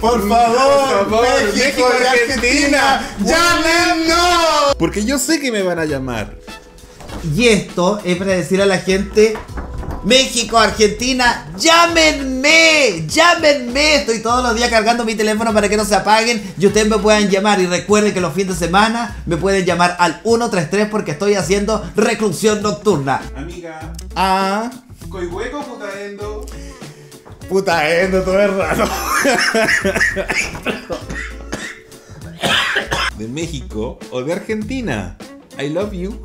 Por favor. Por favor, México, México y Argentina, Argentina. ¡Llamen no! Porque yo sé que me van a llamar. Y esto es para decir a la gente México, Argentina, llámenme, llámenme. Estoy todos los días cargando mi teléfono para que no se apaguen y ustedes me puedan llamar. Y recuerden que los fines de semana me pueden llamar al uno tres tres porque estoy haciendo reclusión nocturna. Amiga. Ah. Coihueco, putaendo. Putaendo, todo es raro. De México o de Argentina. I love you.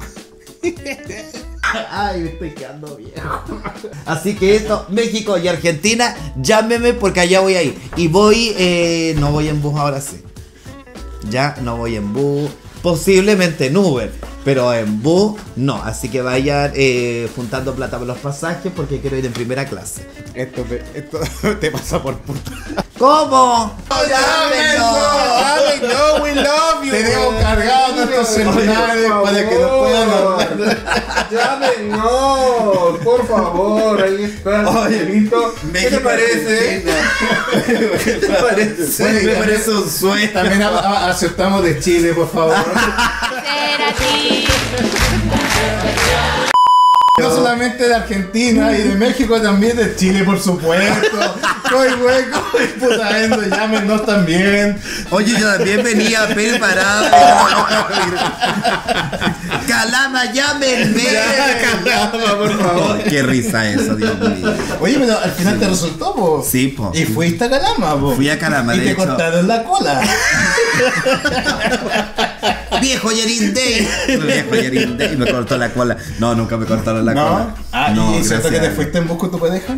Ay, me estoy quedando viejo. Así que esto, México y Argentina, llámeme porque allá voy a ir. Y voy, eh, no voy en bus ahora sí. Ya no voy en bus. Posiblemente en Uber, pero en bus no. Así que vayan eh, juntando plata por los pasajes porque quiero ir en primera clase. Esto, esto te pasa por puta. ¿Cómo? ¡Llámenos! ¡No, we love you! Tenemos cargados nuestros celulares para que nos puedan hablar. ¡Llámenos! Por favor, ahí está. Oye, listo. ¿Qué te parece? ¿Qué te parece? Bueno, me parece un sueño. También aceptamos de Chile, por favor. Será así. No solamente de Argentina y de México, también de Chile, por supuesto. Coihueco y putaendo, llámenos también. Oye, yo también venía preparado. Calama, llámenme. Ya, Calama, por favor. Qué risa eso, Dios mío. Oye, pero al final sí te resultó, po. Sí, po. Y fuiste a Calama, po. Fui a Calama, y de hecho. Y te cortaron la cola. Viejo Janine Day. Viejo Janine Day me cortó la cola. No, nunca me cortaron la ¿No? cola. Ah, no, ¿y cierto que te fuiste en busco tu pareja?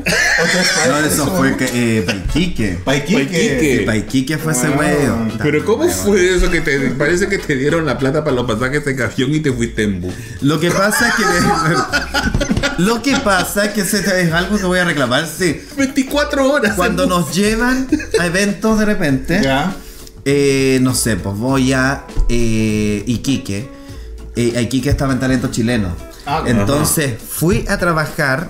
No, eso fue que, eh, pa' Iquique. Pa' Iquique. Pa' Iquique fue wow. ese huevo. Pero ¿cómo fue eso que te parece que te dieron la plata para los pasajes de camión y te fuiste en bus? Lo que pasa es que... Lo que pasa es que se, es algo que voy a reclamar, sí. veinticuatro horas. Cuando nos llevan a eventos de repente... Ya. Eh, no sé, pues voy a eh, Iquique. Eh, a Iquique estaba en Talento Chileno. Ah, entonces ajá. fui a trabajar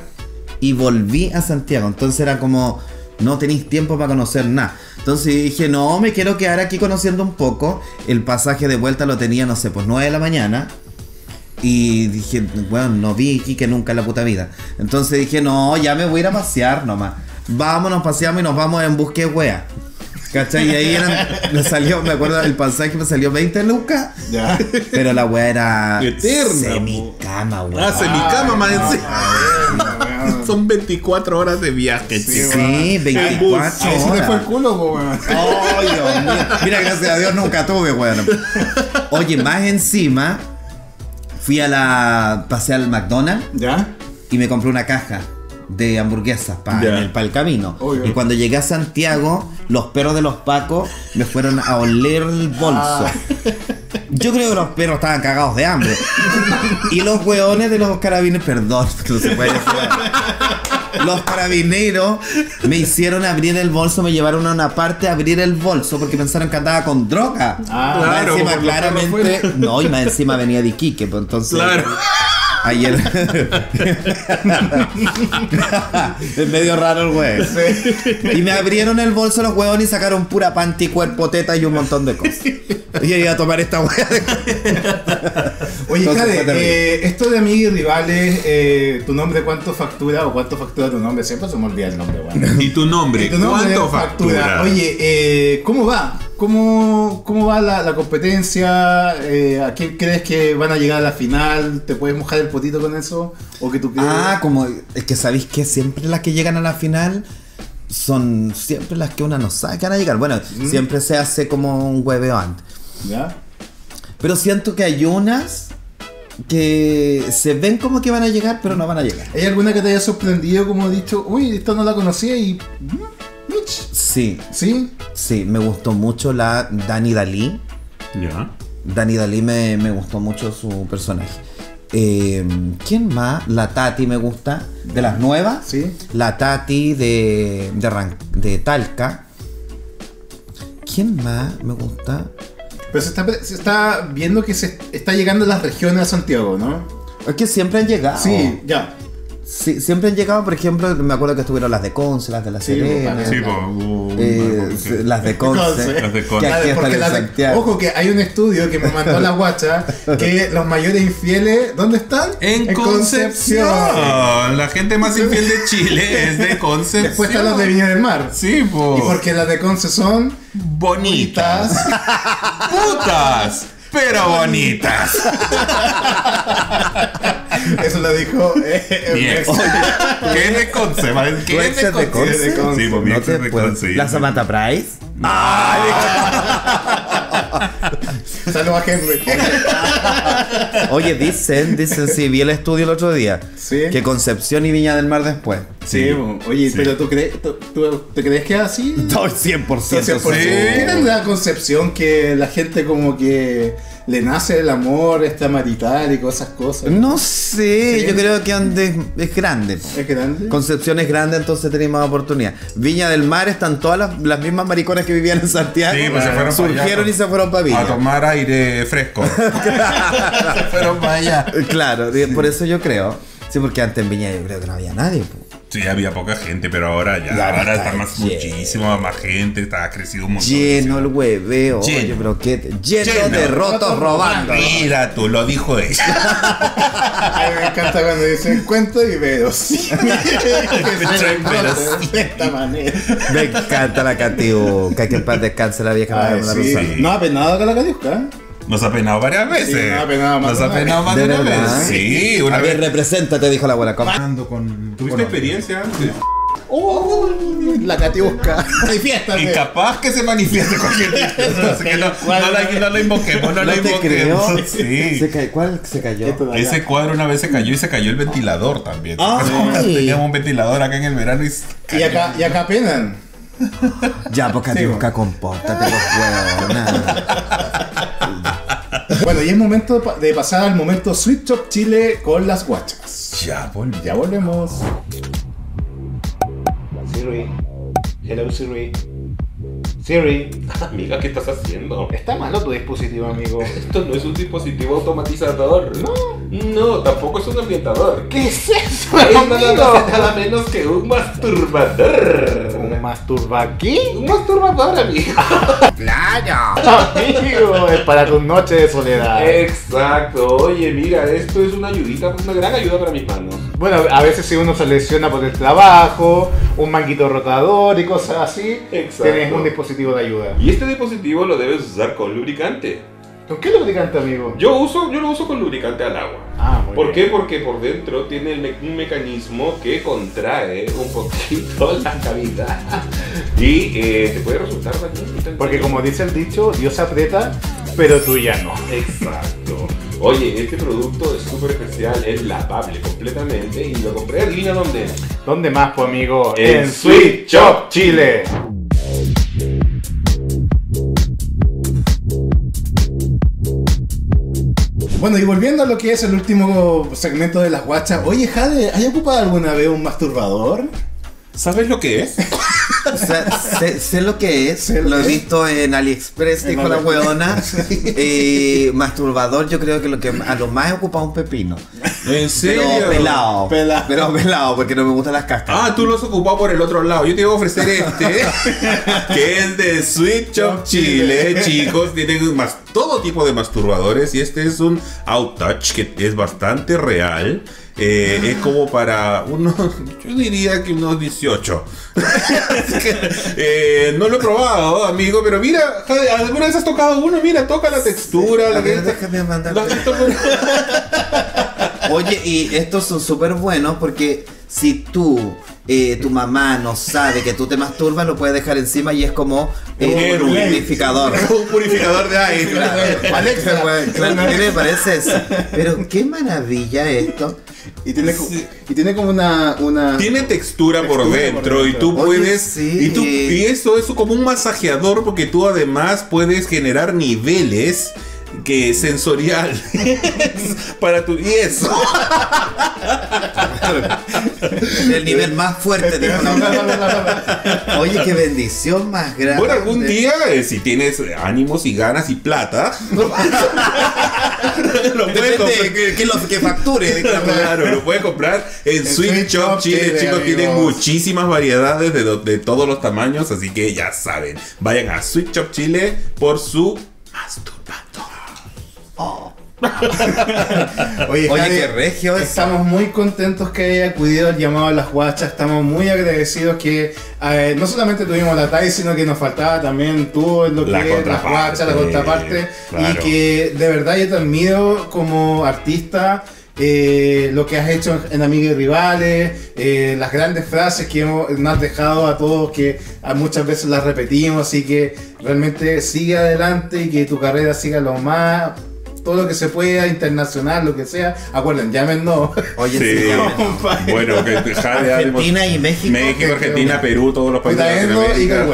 y volví a Santiago. Entonces era como, no tenéis tiempo para conocer nada. Entonces dije, no, me quiero quedar aquí conociendo un poco. El pasaje de vuelta lo tenía, no sé, pues nueve de la mañana. Y dije, bueno, no vi Iquique nunca en la puta vida. Entonces dije, no, ya me voy a ir a pasear nomás. Vámonos, paseamos y nos vamos en busque wea. ¿Cachai? Y ahí eran, me salió, me acuerdo el pasaje me salió veinte lucas. Ya. Pero la weá era eterna. Semicama, weá. Ah, semicama, más encima. Son veinticuatro horas de viaje, sí, chico. Sí, veinticuatro horas. Sí, sí te fue el culo, weá. Oh, Dios mío. Mira, gracias a Dios nunca tuve, weá. Oye, más encima, fui a la. Pasé al McDonald's. Ya. Y me compré una caja de hamburguesas para yeah. el, pa el camino. Obvio. Y cuando llegué a Santiago, los perros de los pacos me fueron a oler el bolso. Ah. Yo creo que los perros estaban cagados de hambre. Y los hueones de los carabineros, perdón, que no se puede decir. Los carabineros me hicieron abrir el bolso, me llevaron a una parte a abrir el bolso porque pensaron que andaba con droga. Ah, más claro, encima, claramente. No, y más encima venía de Iquique, pues entonces. Claro. Ayer. Es medio raro el güey. Y me abrieron el bolso los huevones y sacaron pura panty, cuerpo, teta y un montón de cosas. Y iba a tomar esta hueá de... Oye, Jade, eh, esto de Amigas y Rivales, eh, ¿tu nombre cuánto factura o cuánto factura tu nombre? Siempre se me olvida el nombre, güey. ¿Y tu nombre? ¿Y tu nombre cuánto factura? factura? Oye, eh, ¿cómo va? ¿Cómo, cómo va la, la competencia? Eh, ¿A quién crees que van a llegar a la final? ¿Te puedes mojar el potito con eso? ¿O que tú crees? Ah, como es que sabéis que siempre las que llegan a la final son siempre las que una no sabe que van a llegar. Bueno, mm. siempre se hace como un hueveo antes. ¿Ya? Pero siento que hay unas que se ven como que van a llegar, pero no van a llegar. ¿Hay alguna que te haya sorprendido como he dicho, uy, esta no la conocía y... Sí, sí, sí, me gustó mucho la Dani Dalí. Ya. Yeah. Dani Dalí me, me gustó mucho su personaje. Eh, ¿Quién más? La Tati me gusta. De las nuevas. Sí. La Tati de, de, Ran, de Talca. ¿Quién más me gusta? Pero se está, se está viendo que se está llegando a las regiones de Santiago, ¿no? Es que siempre han llegado. Sí, ya. Sí, siempre han llegado, por ejemplo, me acuerdo que estuvieron las de Conce, las de La Serena. Sí, po, eh, las de Conce. Las de Conce. Ojo que hay un estudio que me mandó la guacha que los mayores infieles, ¿dónde están? En, en Concepción. Concepción. La gente más infiel de Chile es de Concepción. Después están las de Viña del Mar. Sí, po. Y porque las de Conce son bonitas. Putas. Pero bonitas. Eso lo dijo eh, ¿qué es de Conce? ¿Qué es de Conce? ¿Es de Conce? Sí, pues mi ex es de Conce. ¿La Samantha Price? Saludos a Henry. Oye, dicen, dicen, sí, vi el estudio el otro día. Sí. Que Concepción y Viña del Mar después. Sí, sí. Oye, sí. Pero ¿tú crees, tú, tú, ¿te crees que es así? cien por ciento. Tienen la concepción que la gente como que le nace el amor, está marital y cosas, cosas. No sé, ¿sí? Yo creo que Andes es grande. ¿Es grande? Concepción es grande, entonces tenéis más oportunidad. Viña del Mar están todas las, las mismas mariconas que vivían en Santiago. Sí, pues se fueron surgieron allá, y se fueron para Viña. A tomar aire fresco. Se fueron para allá. Claro, sí. Por eso yo creo. Sí, porque antes en Viña yo creo que no había nadie, pues. Sí, había poca gente, pero ahora ya, ahora, ahora está más lleno. Muchísima más gente, está crecido un montón. Lleno el hueveo, lleno. Oye, pero qué te... lleno, lleno de rotos robando. Mira, tú lo dijo ella. Ay, me encanta cuando dicen cuento y veo. Sí. De esta manera. Me encanta la Catiuca, que el paz descanse la vieja. Ay, la sí. No ha penado con la Catiuca. Nos ha penado varias veces. Sí, nos ha penado más, nos ha penado más de una vez. Sí, una a vez. Ver, represéntate, dijo la abuela. Con... ¿Tuviste bueno, experiencia antes? ¡Oh! La Catiusca. Manifiéstate. Incapaz que se manifieste con gente. No, no, la, no la invoquemos, no, no la invoquemos. Te sí. Se cayó, ¿cuál se cayó? Ese cuadro una vez se cayó y se cayó el ventilador también. Oh, sí. Teníamos un ventilador acá en el verano y... Cayó. Y acá, y acá penan. Ya, porque Catiusca, sí, compórtate los huevos. Nada. Bueno, y es momento de pasar al momento Sweet Shop Chile con las guachas. Ya, vol ya volvemos. Siri. Hello, Siri. Siri. Amiga, ¿qué estás haciendo? Está malo tu dispositivo, amigo. Esto no es un dispositivo automatizador. No. No, tampoco es un ambientador. ¿Qué es eso? Es nada, nada menos que un masturbador. ¿Un masturba qué? Un masturbador, amigo. ¡Claro! Amigo, es para tus noches de soledad. Exacto. Oye, mira, esto es una ayudita, una gran ayuda para mis manos. Bueno, a veces si uno se lesiona por el trabajo, un manguito rotador y cosas así, exacto, tenés un dispositivo de ayuda. Y este dispositivo lo debes usar con lubricante. ¿Con qué lubricante, amigo? Yo uso, yo lo uso con lubricante al agua. Ah, muy ¿Por bien. Qué? Porque por dentro tiene un, me un mecanismo que contrae un poquito la cavidad y eh, te puede resultar bastante. Porque como dice el dicho, Dios aprieta, pero tú ya no. Exacto. Oye, este producto es súper especial, es lavable completamente y lo compré. Adivina dónde. ¿Dónde más, pues, amigo? En, en Sweet Shop Chile. Bueno, y volviendo a lo que es el último segmento de las guachas. Oye, Jade, ¿hay ocupado alguna vez un masturbador? ¿Sabes lo que es? O sea, sé, sé lo que es. Lo he visto en AliExpress, dijo la hueona. Eh, masturbador, yo creo que lo que a lo más he ocupado un pepino. ¿En serio? Pero pelado. Pelado. Pero pelado, porque no me gustan las cascas. Ah, tú lo has ocupado por el otro lado. Yo te voy a ofrecer este, que es de Sweet Shop Chile, chicos. Tienen más, todo tipo de masturbadores. Y este es un Outtouch, que es bastante real. Eh, es como para unos, yo diría que unos dieciocho. eh, no lo he probado, amigo, pero mira, alguna vez has tocado uno, mira, toca la textura. Sí, la que está, déjame mandarte. Oye, y estos son súper buenos porque si tú, eh, tu mamá no sabe que tú te masturbas, lo puedes dejar encima y es como eh, un purificador. Un purificador de aire. Claro, Alexa, güey. Claro, ¿qué le parece eso? Pero qué maravilla esto. Y tiene, sí, y tiene como una, una tiene textura, textura por, dentro, por dentro y tú puedes, oye, sí, y, tú, y eso es como un masajeador porque tú además puedes generar niveles que sensorial para tu... Y eso. El nivel más fuerte de... Oye, qué bendición más grande. Bueno, algún día, eh, si tienes ánimos y ganas y plata... lo puedes comprar. Que, que, lo, que facture. Claro, lo puedes comprar en Sweet Shop Chile. Chicos, tienen muchísimas variedades de, de todos los tamaños, así que ya saben. Vayan a Sweet Shop Chile por su... masturbando. Oh. Oye, Oye Javi, qué regio. Estamos muy contentos que haya acudido al llamado a Las Guachas. Estamos muy agradecidos que eh, no solamente tuvimos la Thais, sino que nos faltaba también tú en lo que es Las Guachas, la contraparte. Claro. Y que de verdad yo te admiro como artista. Eh, lo que has hecho en Amigas y Rivales, eh, las grandes frases que hemos, nos has dejado a todos, que muchas veces las repetimos, así que realmente sigue adelante y que tu carrera siga lo más, todo lo que se pueda, internacional, lo que sea. Acuerden, llámenos. Oye, sí, sí, llámenos. Bueno, que Argentina y México. México, Argentina, Perú, todos los países de Latinoamérica.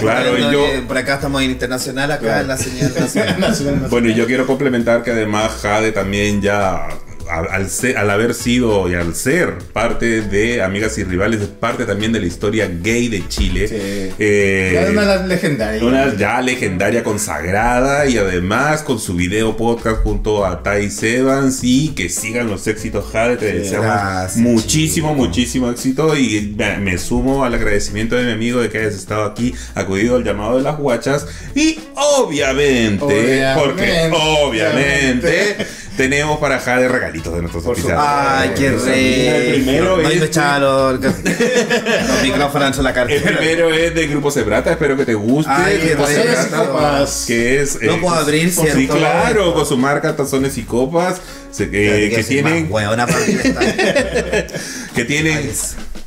Claro, y yo... Por acá estamos en internacional, acá claro. en la señal nacional. nacional. Bueno, y yo quiero complementar que además Jade también ya... Al, ser, al haber sido y al ser parte de Amigas y Rivales, es parte también de la historia gay de Chile. Sí. Eh, una legendaria. Una ya legendaria, consagrada, y además con su video podcast junto a Thais Evans. Y que sigan los éxitos, Jade. Te deseamos gracias, muchísimo, chico. muchísimo éxito. Y me sumo al agradecimiento de mi amigo de que hayas estado aquí, acudido al llamado de Las Guachas. Y obviamente, obviamente porque obviamente, obviamente. tenemos para Jade regalitos de nuestros oficiales. Ay, qué rey. El primero no, es. No echalo, los micrófonos en la cartera. El primero es de Grupo Cebrata. Espero que te guste. Ay, Grupo Cebrata, que es. No eh, puedo abrir, ¿cierto? Sí, claro, con su marca Tazones y Copas. Se, eh, que, que tienen. Buena que tienen.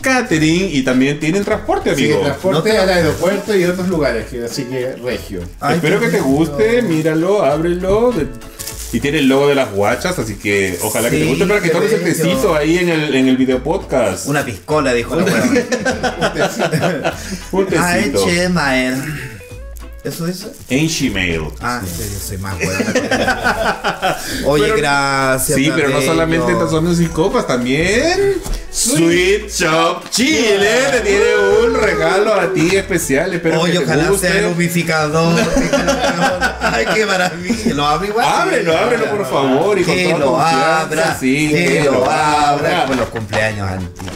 Catering y también tienen transporte, amigo. Sí, transporte no te... al aeropuerto y otros lugares. Así que regio. Ay, espero que te guste. Míralo, ábrelo. De... Y tiene el logo de Las Guachas, así que ojalá sí, que te guste, para que tomes el tecito ahí en el, en el video podcast. Una piscola, dijo. Un tecito. Ay, che, Mael. ¿Eso dice? En Gmail. Ah, sí, yo soy más buena. Oye, pero, gracias. Sí, pero no solamente en Tazones y Copas, también. Sweet Shop Chile yeah. te tiene un regalo a ti especial. Espero Oye, que te ojalá guste. sea el humificador. Ay, qué maravilla. Lo abre igual. Ábrelo, ábrelo, por favor. Y con que, lo abra, sí, que, que lo abra. Que lo abra. Con los cumpleaños antiguos.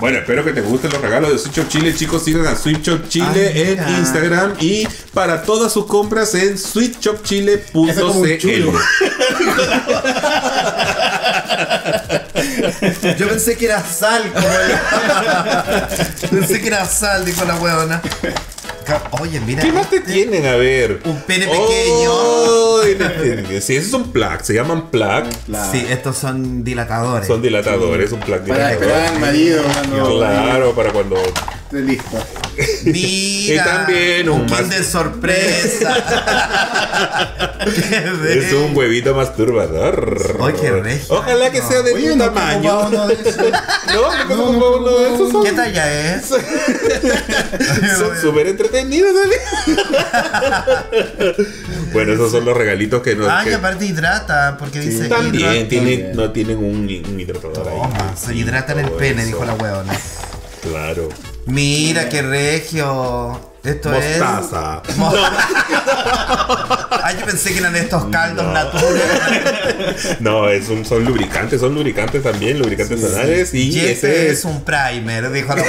Bueno, espero que te gusten los regalos de Sweet Shop Chile. Chicos, sigan a Sweet Shop Chile Ay, en Instagram. Y para todas sus compras en sweet shop chile punto c l. Yo pensé que era sal, como Pensé que era sal, dijo la huevona. Oye, mira. ¿Qué más te tienen? A ver. Un pene pequeño. Oh, sí, esos son plaques, se llaman plaques. Sí, estos son dilatadores. Son dilatadores, sí. un plaque Para dilatador. esperar al marido. Cuando... Claro, para cuando... Esté listo. Mira, y también un, un kinder sorpresa. Es un huevito masturbador. Oye, qué regio. Ojalá que no. sea de Oye, un no tamaño. Uno de esos. No, no, no, no, uno de esos son... ¿Qué talla es? Son súper entretenidos, ¿vale? Bueno, esos son los regalitos que nos. Ah, que... y aparte hidrata, porque sí, dice también tiene, no tienen un, un hidratador Toma, ahí. Se hidratan el pene, eso. dijo la huevona. Claro. Mira qué regio. Esto Mostaza. es. Mostaza. Ay, yo pensé que eran estos caldos no. naturales. No, es un, son lubricantes, son lubricantes también, lubricantes sí, anales. Sí. Y, y este es... es un primer, dijo la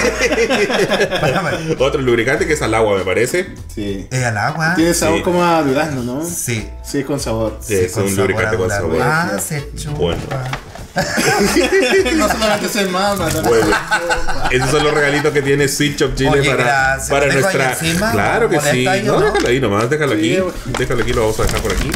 Otro lubricante que es al agua, me parece. Sí. Es al agua. Tiene sabor sí. como a durazno, ¿no? Sí. Sí, es con sabor. Sí, es con un sabor lubricante con sabor. Ah, se chupa. Bueno. No solamente se mama, ¿no? Bueno, esos son los regalitos que tiene Sweet Shop Chile. Oye, para, para nuestra. Encima, claro que sí. No, no, déjalo ahí nomás, déjalo sí, aquí. Déjalo aquí, lo vamos a dejar por aquí.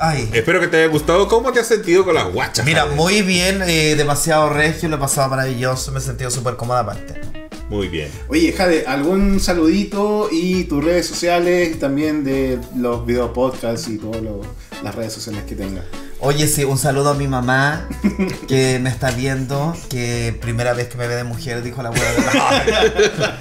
Ay. Espero que te haya gustado. ¿Cómo te has sentido con Las Guachas? Mira, Javier? muy bien, eh, demasiado regio, lo he pasado maravilloso, me he sentido súper cómoda aparte. Muy bien. Oye, Jade, algún saludito y tus redes sociales, también de los video podcasts y todas las redes sociales que tengas. Oye, sí, un saludo a mi mamá que me está viendo, que primera vez que me ve de mujer, dijo la abuela. No,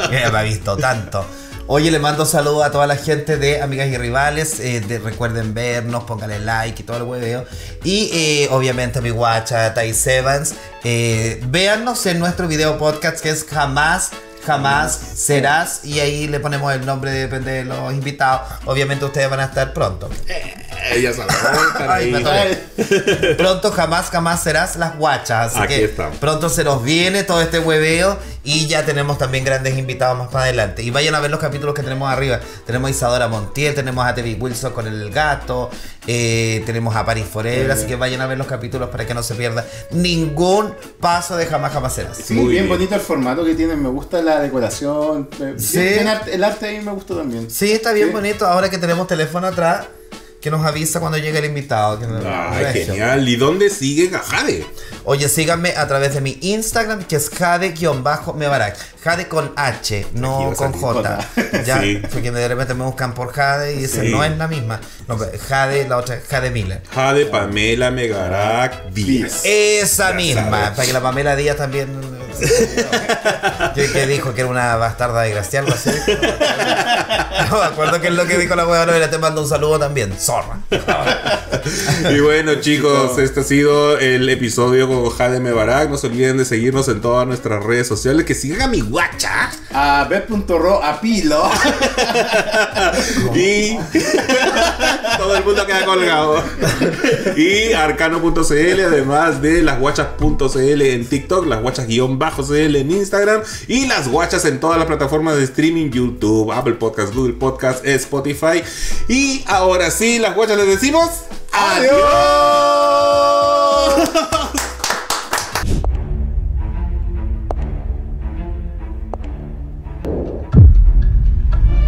que me ha visto tanto. Oye, le mando saludos a toda la gente de Amigas y Rivales. Eh, de, recuerden vernos, pónganle like y todo el hueveo. Y eh, obviamente a mi guacha, Thais Evans. Eh, véannos en nuestro video podcast que es Jamás Jamás Serás, y ahí le ponemos el nombre, depende de los invitados. Obviamente ustedes van a estar pronto. Eh, ya saben. Pronto Jamás Jamás Serás Las Guachas. Así Aquí que estamos. Pronto se nos viene todo este hueveo y ya tenemos también grandes invitados más para adelante. Y vayan a ver los capítulos que tenemos arriba. Tenemos a Isadora Montiel, tenemos a Tevi Wilson con el gato, eh, tenemos a Paris Forever, así que vayan a ver los capítulos para que no se pierda ningún paso de Jamás Jamás Serás. Sí, muy bien, bien bonito el formato que tienen, me gusta la decoración, sí. el, arte, el arte ahí me gustó también. Sí, está bien, sí. Bonito, ahora que tenemos teléfono atrás que nos avisa cuando llegue el invitado. Que Ay, no genial. ¿Y dónde siguen a Jade? Oye, síganme a través de mi Instagram, que es Jade-Mebarak. Jade con H, no con J. J. Ya, sí. Porque de repente me buscan por Jade y dicen, sí. no es la misma. No, Jade, la otra, Jade Miller. Jade Pamela Mebarak Díaz. Esa ya misma, sabes. Para que la Pamela Díaz también... que dijo que era una bastarda desgraciada, algo así. No me acuerdo qué es lo que dijo la huevona, pero te mando un saludo también. Y bueno, chicos, este ha sido el episodio con Jade Mebarak. No se olviden de seguirnos en todas nuestras redes sociales. Que sigan a mi guacha a bet punto ro a pilo. Y todo el mundo queda colgado. Y arcano punto cl, además de las guachas punto cl en TikTok, las guachas guión bajo cl en Instagram, y las guachas en todas las plataformas de streaming: YouTube, Apple Podcast, Google Podcast, Spotify. Y ahora sí, las guachas, les decimos ¡adiós!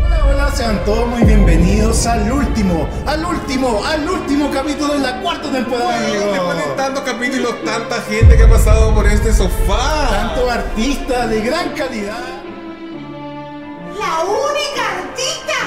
Hola, hola, sean todos muy bienvenidos al último, al último, al último capítulo de la cuarta temporada. Después de tantos capítulos, tanta gente que ha pasado por este sofá, tanto artista de gran calidad. La única artista